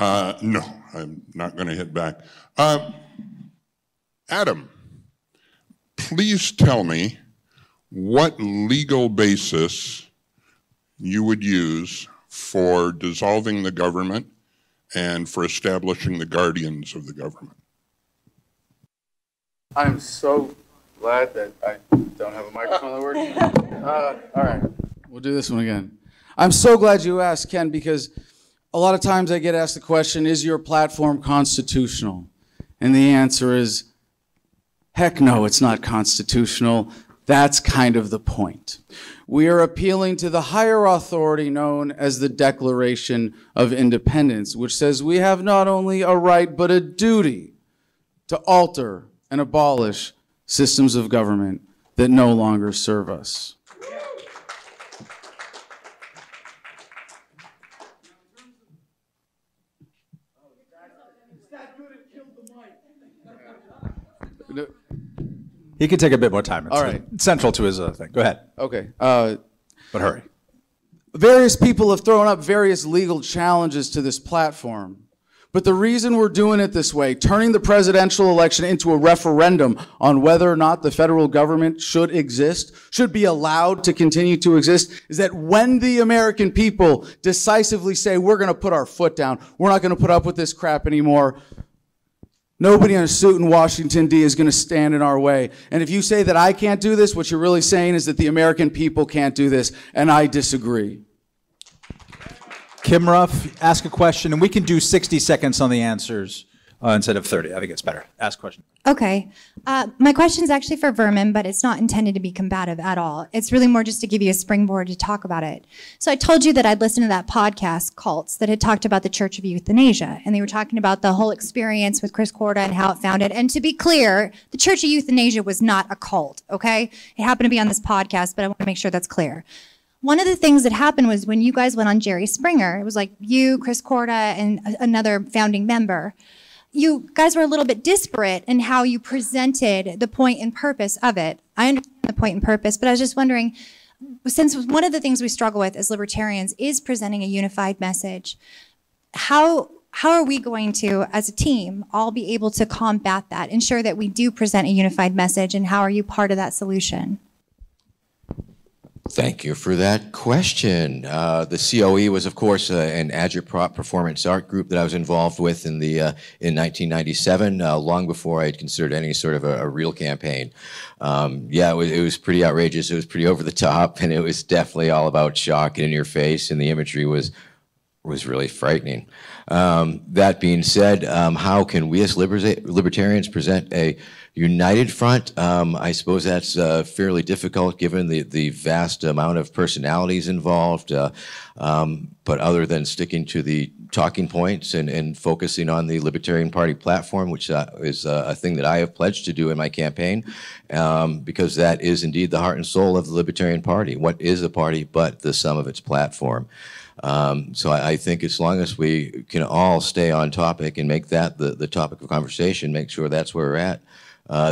No, I'm not going to hit back. Adam, please tell me what legal basis you would use for dissolving the government and for establishing the guardians of the government. I'm so glad that I don't have a microphone that works. All right, we'll do this one again. I'm so glad you asked, Ken, because a lot of times I get asked the question, is your platform constitutional? And the answer is, heck no, it's not constitutional. That's kind of the point. We are appealing to the higher authority known as the Declaration of Independence, which says we have not only a right, but a duty to alter and abolish systems of government that no longer serve us. He could take a bit more time. It's all right. Central to his thing. Go ahead. Okay. But hurry. Various people have thrown up various legal challenges to this platform. But the reason we're doing it this way, turning the presidential election into a referendum on whether or not the federal government should exist, should be allowed to continue to exist, is that when the American people decisively say, we're going to put our foot down, we're not going to put up with this crap anymore, nobody in a suit in Washington, D.C. is going to stand in our way. And if you say that I can't do this, what you're really saying is that the American people can't do this, and I disagree. Kim Ruff, ask a question, and we can do 60 seconds on the answers instead of 30. I think it's better. Ask a question. Okay. My question is actually for Vermin, but it's not intended to be combative at all. It's really more just to give you a springboard to talk about it. So I told you that I'd listened to that podcast, Cults, that had talked about the Church of Euthanasia. And they were talking about the whole experience with Chris Korda and how it founded. And to be clear, the Church of Euthanasia was not a cult, okay? It happened to be on this podcast, but I want to make sure that's clear. One of the things that happened was when you guys went on Jerry Springer, it was like you, Chris Korda, and another founding member. You guys were a little bit disparate in how you presented the point and purpose of it. I understand the point and purpose, but I was just wondering, since one of the things we struggle with as libertarians is presenting a unified message, how are we going to, as a team, all be able to combat that, ensure that we do present a unified message, and how are you part of that solution? Thank you for that question. The COE was, of course, an agitprop performance art group that I was involved with in the in 1997, long before I had considered any sort of a real campaign. Yeah, it was pretty outrageous. It was pretty over the top, and it was definitely all about shock and in your face, and the imagery was really frightening. That being said, how can we as libertarians present a united front? I suppose that's fairly difficult given the vast amount of personalities involved, but other than sticking to the talking points and focusing on the Libertarian Party platform, which is a thing that I have pledged to do in my campaign, because that is indeed the heart and soul of the Libertarian Party. What is a party but the sum of its platform? So I think as long as we can all stay on topic and make that the topic of conversation, make sure that's where we're at,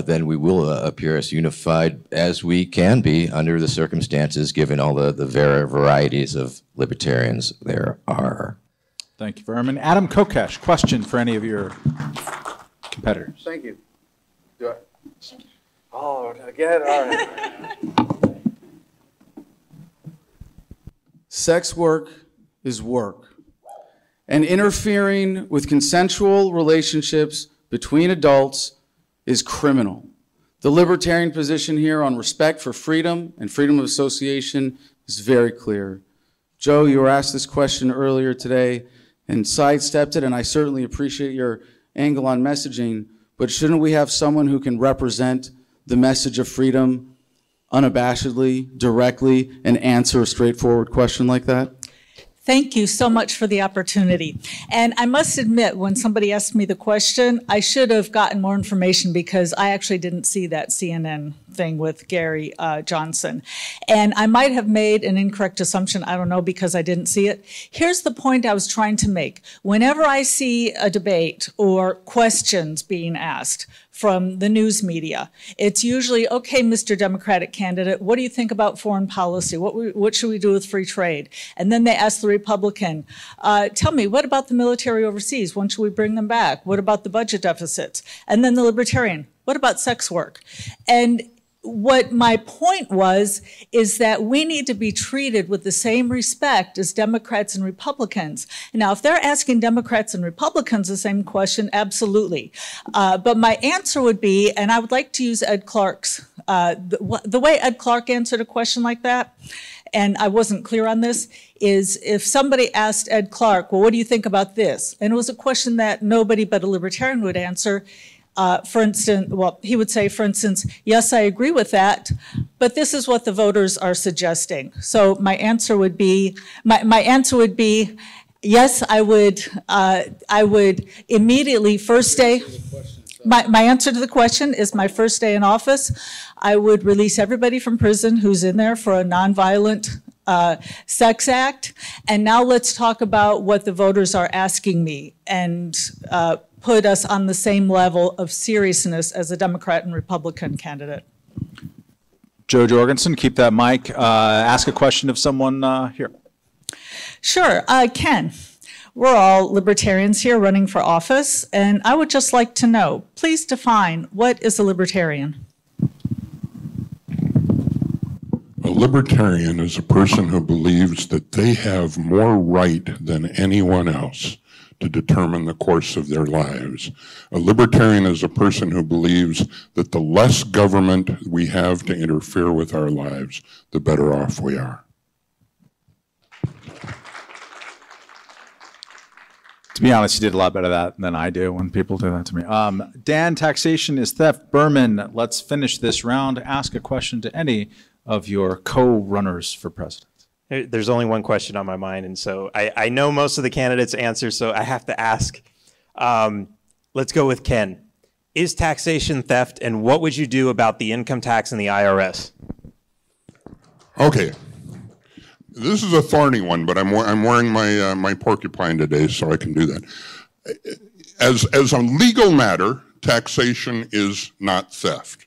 then we will appear as unified as we can be under the circumstances, given all the varieties of libertarians there are. Thank you, Vermin. Adam Kokesh, question for any of your competitors. Thank you. Do I? Oh, again? All right. Sex work is work, and interfering with consensual relationships between adults is criminal. The libertarian position here on respect for freedom and freedom of association is very clear. Joe, you were asked this question earlier today and sidestepped it, and I certainly appreciate your angle on messaging, but shouldn't we have someone who can represent the message of freedom unabashedly, directly, and answer a straightforward question like that? Thank you so much for the opportunity. And I must admit, when somebody asked me the question, I should have gotten more information because I actually didn't see that CNN thing with Gary Johnson. And I might have made an incorrect assumption, I don't know, because I didn't see it. Here's the point I was trying to make. Whenever I see a debate or questions being asked from the news media, it's usually, okay, Mr. Democratic candidate, what do you think about foreign policy? What should we do with free trade? And then they ask the Republican, tell me, what about the military overseas? When should we bring them back? What about the budget deficits? And then the Libertarian, what about sex work? And what my point was is that we need to be treated with the same respect as Democrats and Republicans. Now, if they're asking Democrats and Republicans the same question, absolutely. But my answer would be, and I would like to use Ed Clark's, the way Ed Clark answered a question like that, and I wasn't clear on this, is if somebody asked Ed Clark, well, what do you think about this? And it was a question that nobody but a libertarian would answer. For instance, well, he would say, for instance, yes, I agree with that, but this is what the voters are suggesting. So my answer would be, my answer would be, yes, I would immediately first day. My answer to the question is my first day in office, I would release everybody from prison who's in there for a nonviolent sex act. And now let's talk about what the voters are asking me and put us on the same level of seriousness as a Democrat and Republican candidate. Jo Jorgensen, keep that mic. Ask a question of someone here. Sure, Ken. We're all libertarians here running for office, and I would just like to know, please define, what is a libertarian? A libertarian is a person who believes that they have more right than anyone else to determine the course of their lives. A libertarian is a person who believes that the less government we have to interfere with our lives, the better off we are. To be honest, you did a lot better that than I do when people do that to me. Dan, taxation is theft. Behrman, let's finish this round. Ask a question to any of your co-runners for president. There's only one question on my mind, and so I know most of the candidates' answers, so I have to ask. Let's go with Ken. Is taxation theft, and what would you do about the income tax and the IRS? Okay. This is a thorny one, but I'm wearing my my porcupine today, so I can do that. As a legal matter, taxation is not theft.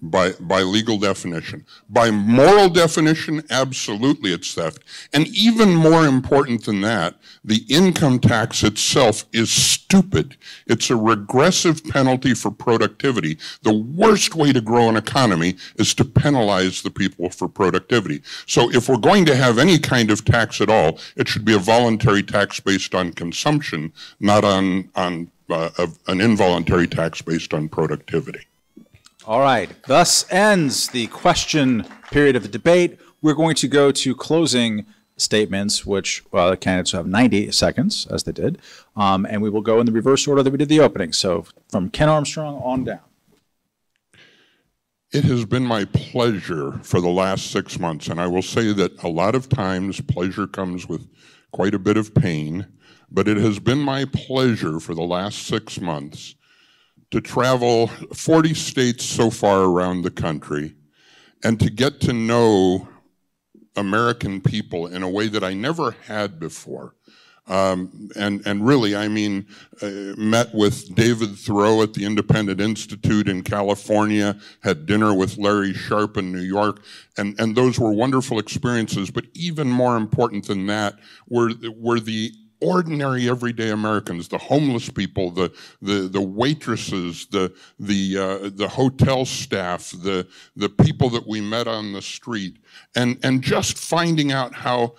by legal definition. By moral definition, absolutely it's theft. And even more important than that, the income tax itself is stupid. It's a regressive penalty for productivity. The worst way to grow an economy is to penalize the people for productivity. So if we're going to have any kind of tax at all, it should be a voluntary tax based on consumption, not an involuntary tax based on productivity. All right. Thus ends the question period of the debate. We're going to go to closing statements, which the candidates have 90 seconds, as they did, and we will go in the reverse order that we did the opening. So from Ken Armstrong on down. It has been my pleasure for the last 6 months, and I will say that a lot of times pleasure comes with quite a bit of pain, but it has been my pleasure for the last 6 months to travel 40 states so far around the country and to get to know American people in a way that I never had before. And really, I mean, met with David Thoreau at the Independent Institute in California, had dinner with Larry Sharp in New York, and those were wonderful experiences. But even more important than that were the ordinary, everyday Americans, the homeless people, the waitresses, the hotel staff, the people that we met on the street, and just finding out how,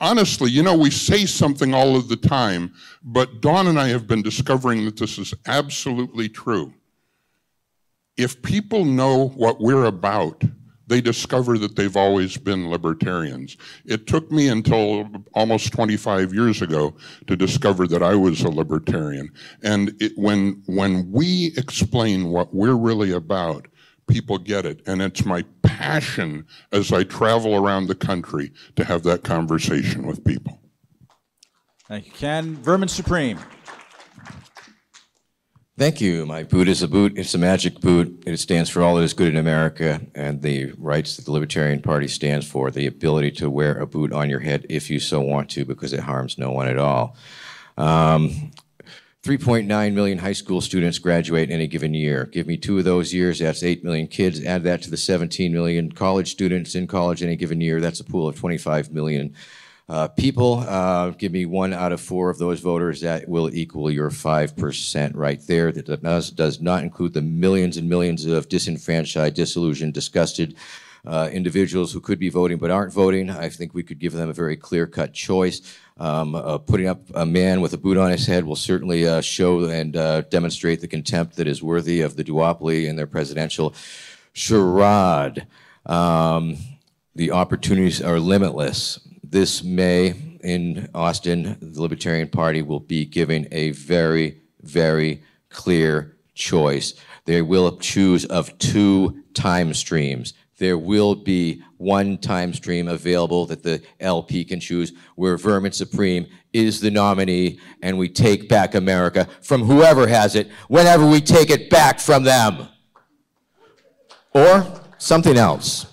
honestly, you know, we say something all of the time, but Dawn and I have been discovering that this is absolutely true. If people know what we're about, they discover that they've always been libertarians. It took me until almost 25 years ago to discover that I was a libertarian. And when we explain what we're really about, people get it. And it's my passion as I travel around the country to have that conversation with people. Thank you, Ken. Vermin Supreme. Thank you. My boot is a boot. It's a magic boot. It stands for all that is good in America and the rights that the Libertarian Party stands for, the ability to wear a boot on your head if you so want to, because it harms no one at all. 3.9 million high school students graduate in any given year. Give me 2 of those years, that's 8 million kids. Add that to the 17 million college students in college any given year. That's a pool of 25 million people. Give me 1 out of 4 of those voters. That will equal your 5% right there. That does not include the millions and millions of disenfranchised, disillusioned, disgusted individuals who could be voting but aren't voting. I think we could give them a very clear-cut choice. Putting up a man with a boot on his head will certainly show and demonstrate the contempt that is worthy of the duopoly and their presidential charade. The opportunities are limitless. This May in Austin, the Libertarian Party will be giving a very, very clear choice. They will choose of 2 time streams. There will be 1 time stream available that the LP can choose where Vermin Supreme is the nominee and we take back America from whoever has it whenever we take it back from them. Or something else.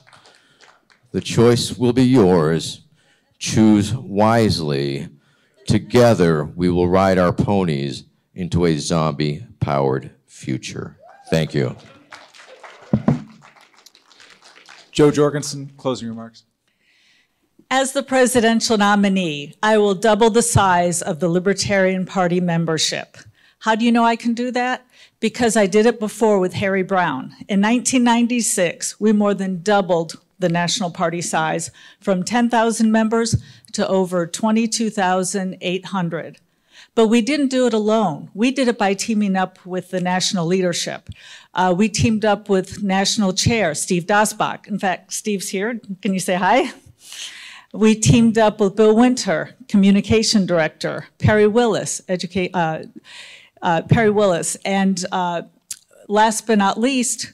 The choice will be yours. Choose wisely. Together, we will ride our ponies into a zombie-powered future. Thank you. Jo Jorgensen, closing remarks. As the presidential nominee, I will double the size of the Libertarian Party membership. How do you know I can do that? Because I did it before with Harry Browne. In 1996, we more than doubled the national party size, from 10,000 members to over 22,800. But we didn't do it alone. We did it by teaming up with the national leadership. We teamed up with National Chair Steve Dasbach. In fact, Steve's here. Can you say hi? We teamed up with Bill Winter, Communication Director, Perry Willis, and last but not least,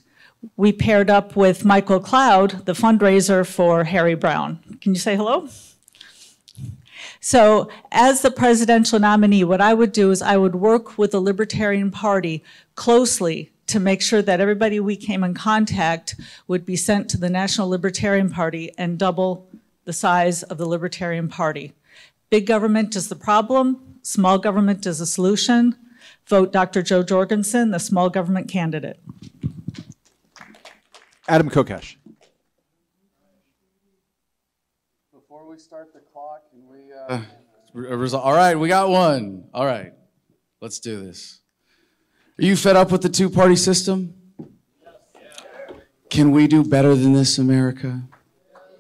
we paired up with Michael Cloud, the fundraiser for Harry Browne. Can you say hello? So as the presidential nominee, what I would do is I would work with the Libertarian Party closely to make sure that everybody we came in contact would be sent to the National Libertarian Party and double the size of the Libertarian Party. Big government is the problem. Small government is the solution. Vote Dr. Jo Jorgensen, the small government candidate. Adam Kokesh. Before we start the clock, can we... all right, we got one. All right, let's do this. Are you fed up with the two-party system? Yes. Yeah. Can we do better than this, America?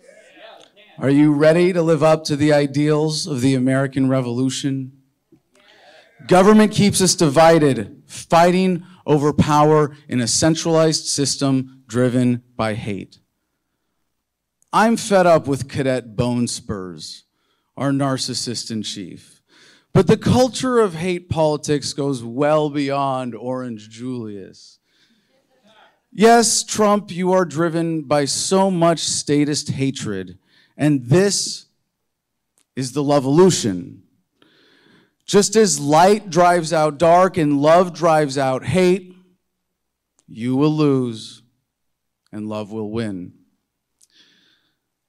Yes. Are you ready to live up to the ideals of the American Revolution? Government keeps us divided, fighting over power in a centralized system driven by hate. I'm fed up with Cadet Bone Spurs, our narcissist in chief. But the culture of hate politics goes well beyond Orange Julius. Yes, Trump, you are driven by so much statist hatred, and this is the levolution. Just as light drives out dark and love drives out hate, you will lose and love will win.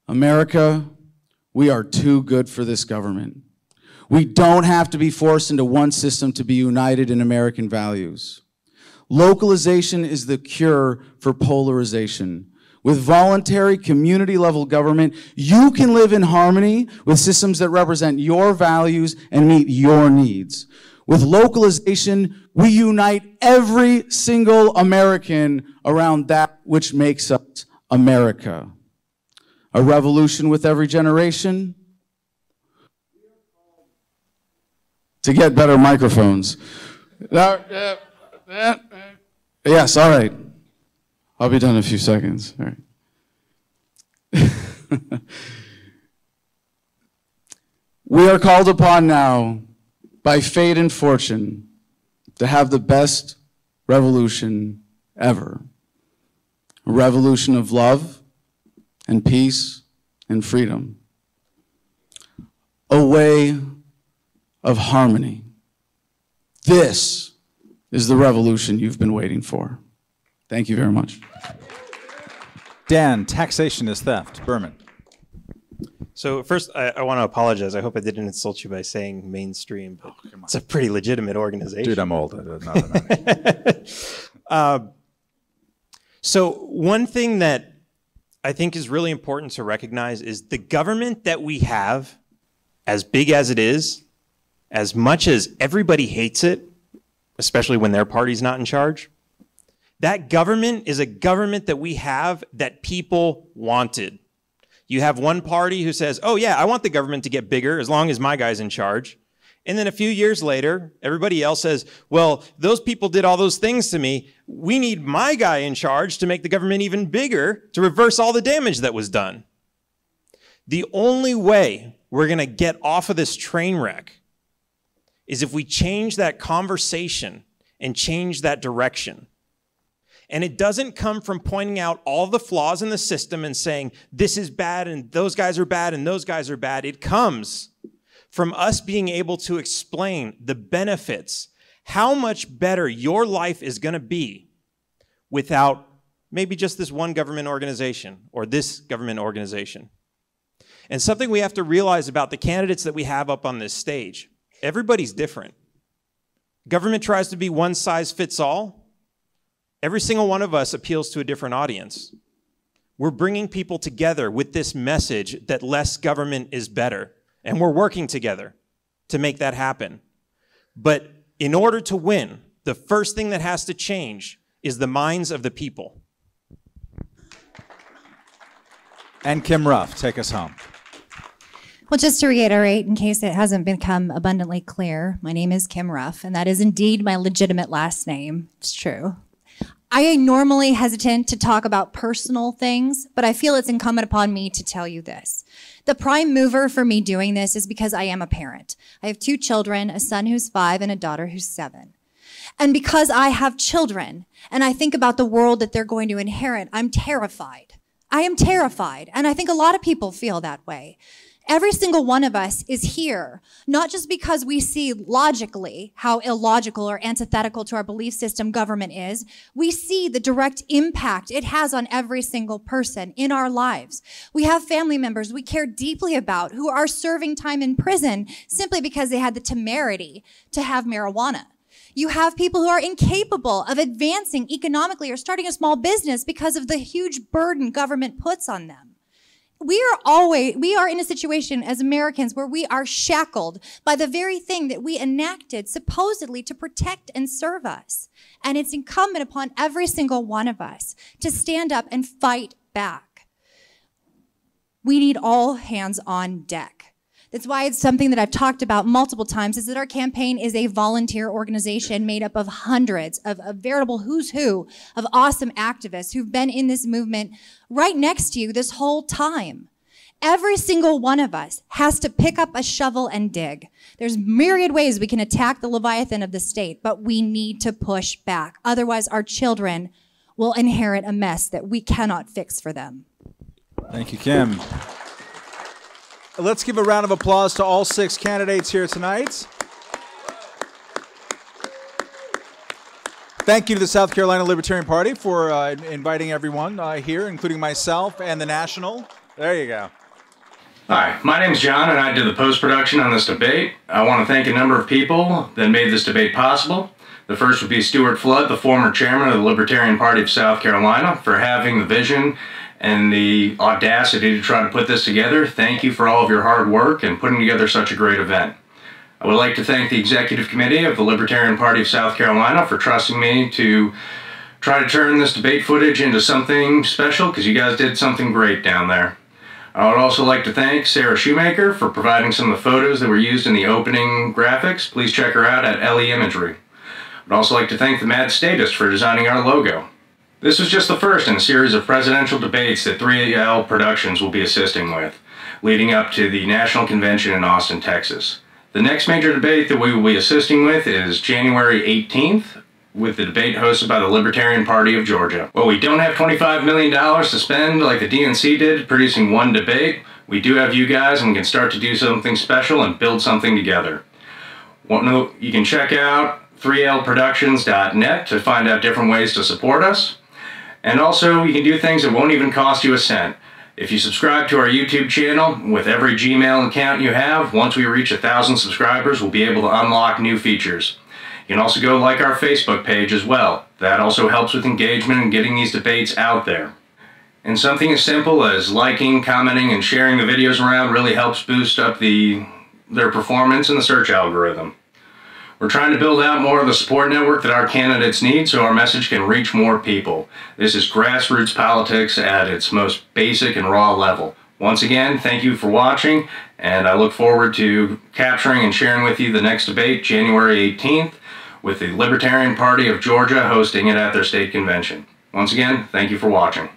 America, we are too good for this government. We don't have to be forced into one system to be united in American values. Localization is the cure for polarization. With voluntary community-level government, you can live in harmony with systems that represent your values and meet your needs. With localization, we unite every single American around that which makes up America. A revolution with every generation. To get better microphones. Yes, all right. I'll be done in a few seconds. All right. We are called upon now by fate and fortune to have the best revolution ever. A revolution of love and peace and freedom. A way of harmony. This is the revolution you've been waiting for. Thank you very much. Dan, taxation is theft. Behrman. So first, I want to apologize. I hope I didn't insult you by saying mainstream, but it's a pretty legitimate organization. Dude, I'm old. So one thing that I think is really important to recognize is the government that we have, as big as it is, as much as everybody hates it, especially when their party's not in charge, that government is a government that we have that people wanted. You have one party who says, oh yeah, I want the government to get bigger as long as my guy's in charge. And then a few years later, everybody else says, well, those people did all those things to me. We need my guy in charge to make the government even bigger to reverse all the damage that was done. The only way we're gonna get off of this train wreck is if we change that conversation and change that direction. And it doesn't come from pointing out all the flaws in the system and saying, this is bad and those guys are bad and those guys are bad. It comes from us being able to explain the benefits, how much better your life is gonna be without maybe just this one government organization or this government organization. And something we have to realize about the candidates that we have up on this stage, everybody's different. Government tries to be one size fits all. Every single one of us appeals to a different audience. We're bringing people together with this message that less government is better, and we're working together to make that happen. But in order to win, the first thing that has to change is the minds of the people. And Kim Ruff, take us home. Well, just to reiterate, in case it hasn't become abundantly clear, my name is Kim Ruff, and that is indeed my legitimate last name. It's true. I am normally hesitant to talk about personal things, but I feel it's incumbent upon me to tell you this. The prime mover for me doing this is because I am a parent. I have two children, a son who's 5 and a daughter who's 7. And because I have children and I think about the world that they're going to inherit, I'm terrified. I am terrified, and I think a lot of people feel that way. Every single one of us is here, not just because we see logically how illogical or antithetical to our belief system government is. We see the direct impact it has on every single person in our lives. We have family members we care deeply about who are serving time in prison simply because they had the temerity to have marijuana. You have people who are incapable of advancing economically or starting a small business because of the huge burden government puts on them. We are in a situation as Americans where we are shackled by the very thing that we enacted supposedly to protect and serve us. And it's incumbent upon every single one of us to stand up and fight back. We need all hands on deck. That's why it's something that I've talked about multiple times, is that our campaign is a volunteer organization made up of hundreds of a veritable who's who of awesome activists who've been in this movement right next to you this whole time. Every single one of us has to pick up a shovel and dig. There's myriad ways we can attack the Leviathan of the state, but we need to push back. Otherwise, our children will inherit a mess that we cannot fix for them. Thank you, Kim. Let's give a round of applause to all six candidates here tonight. Thank you to the South Carolina Libertarian Party for inviting everyone here, including myself and the National. There you go. Hi, my name's John, and I did the post-production on this debate. I want to thank a number of people that made this debate possible. The first would be Stuart Flood, the former chairman of the Libertarian Party of South Carolina, for having the vision and the audacity to try to put this together. Thank you for all of your hard work and putting together such a great event. I would like to thank the Executive Committee of the Libertarian Party of South Carolina for trusting me to try to turn this debate footage into something special, because you guys did something great down there. I would also like to thank Sarah Shoemaker for providing some of the photos that were used in the opening graphics. Please check her out at LE Imagery. I would also like to thank the Mad Statist for designing our logo. This was just the first in a series of presidential debates that 3L Productions will be assisting with, leading up to the National Convention in Austin, Texas. The next major debate that we will be assisting with is January 18th, with the debate hosted by the Libertarian Party of Georgia. Well, we don't have $25 million to spend like the DNC did, producing one debate. We do have you guys, and we can start to do something special and build something together. You can check out 3LProductions.net to find out different ways to support us. And also, you can do things that won't even cost you a cent. If you subscribe to our YouTube channel, with every Gmail account you have, once we reach 1,000 subscribers, we'll be able to unlock new features. You can also go like our Facebook page as well. That also helps with engagement and getting these debates out there. And something as simple as liking, commenting, and sharing the videos around really helps boost up their performance in the search algorithm. We're trying to build out more of the support network that our candidates need so our message can reach more people. This is grassroots politics at its most basic and raw level. Once again, thank you for watching, and I look forward to capturing and sharing with you the next debate, January 18th, with the Libertarian Party of Georgia hosting it at their state convention. Once again, thank you for watching.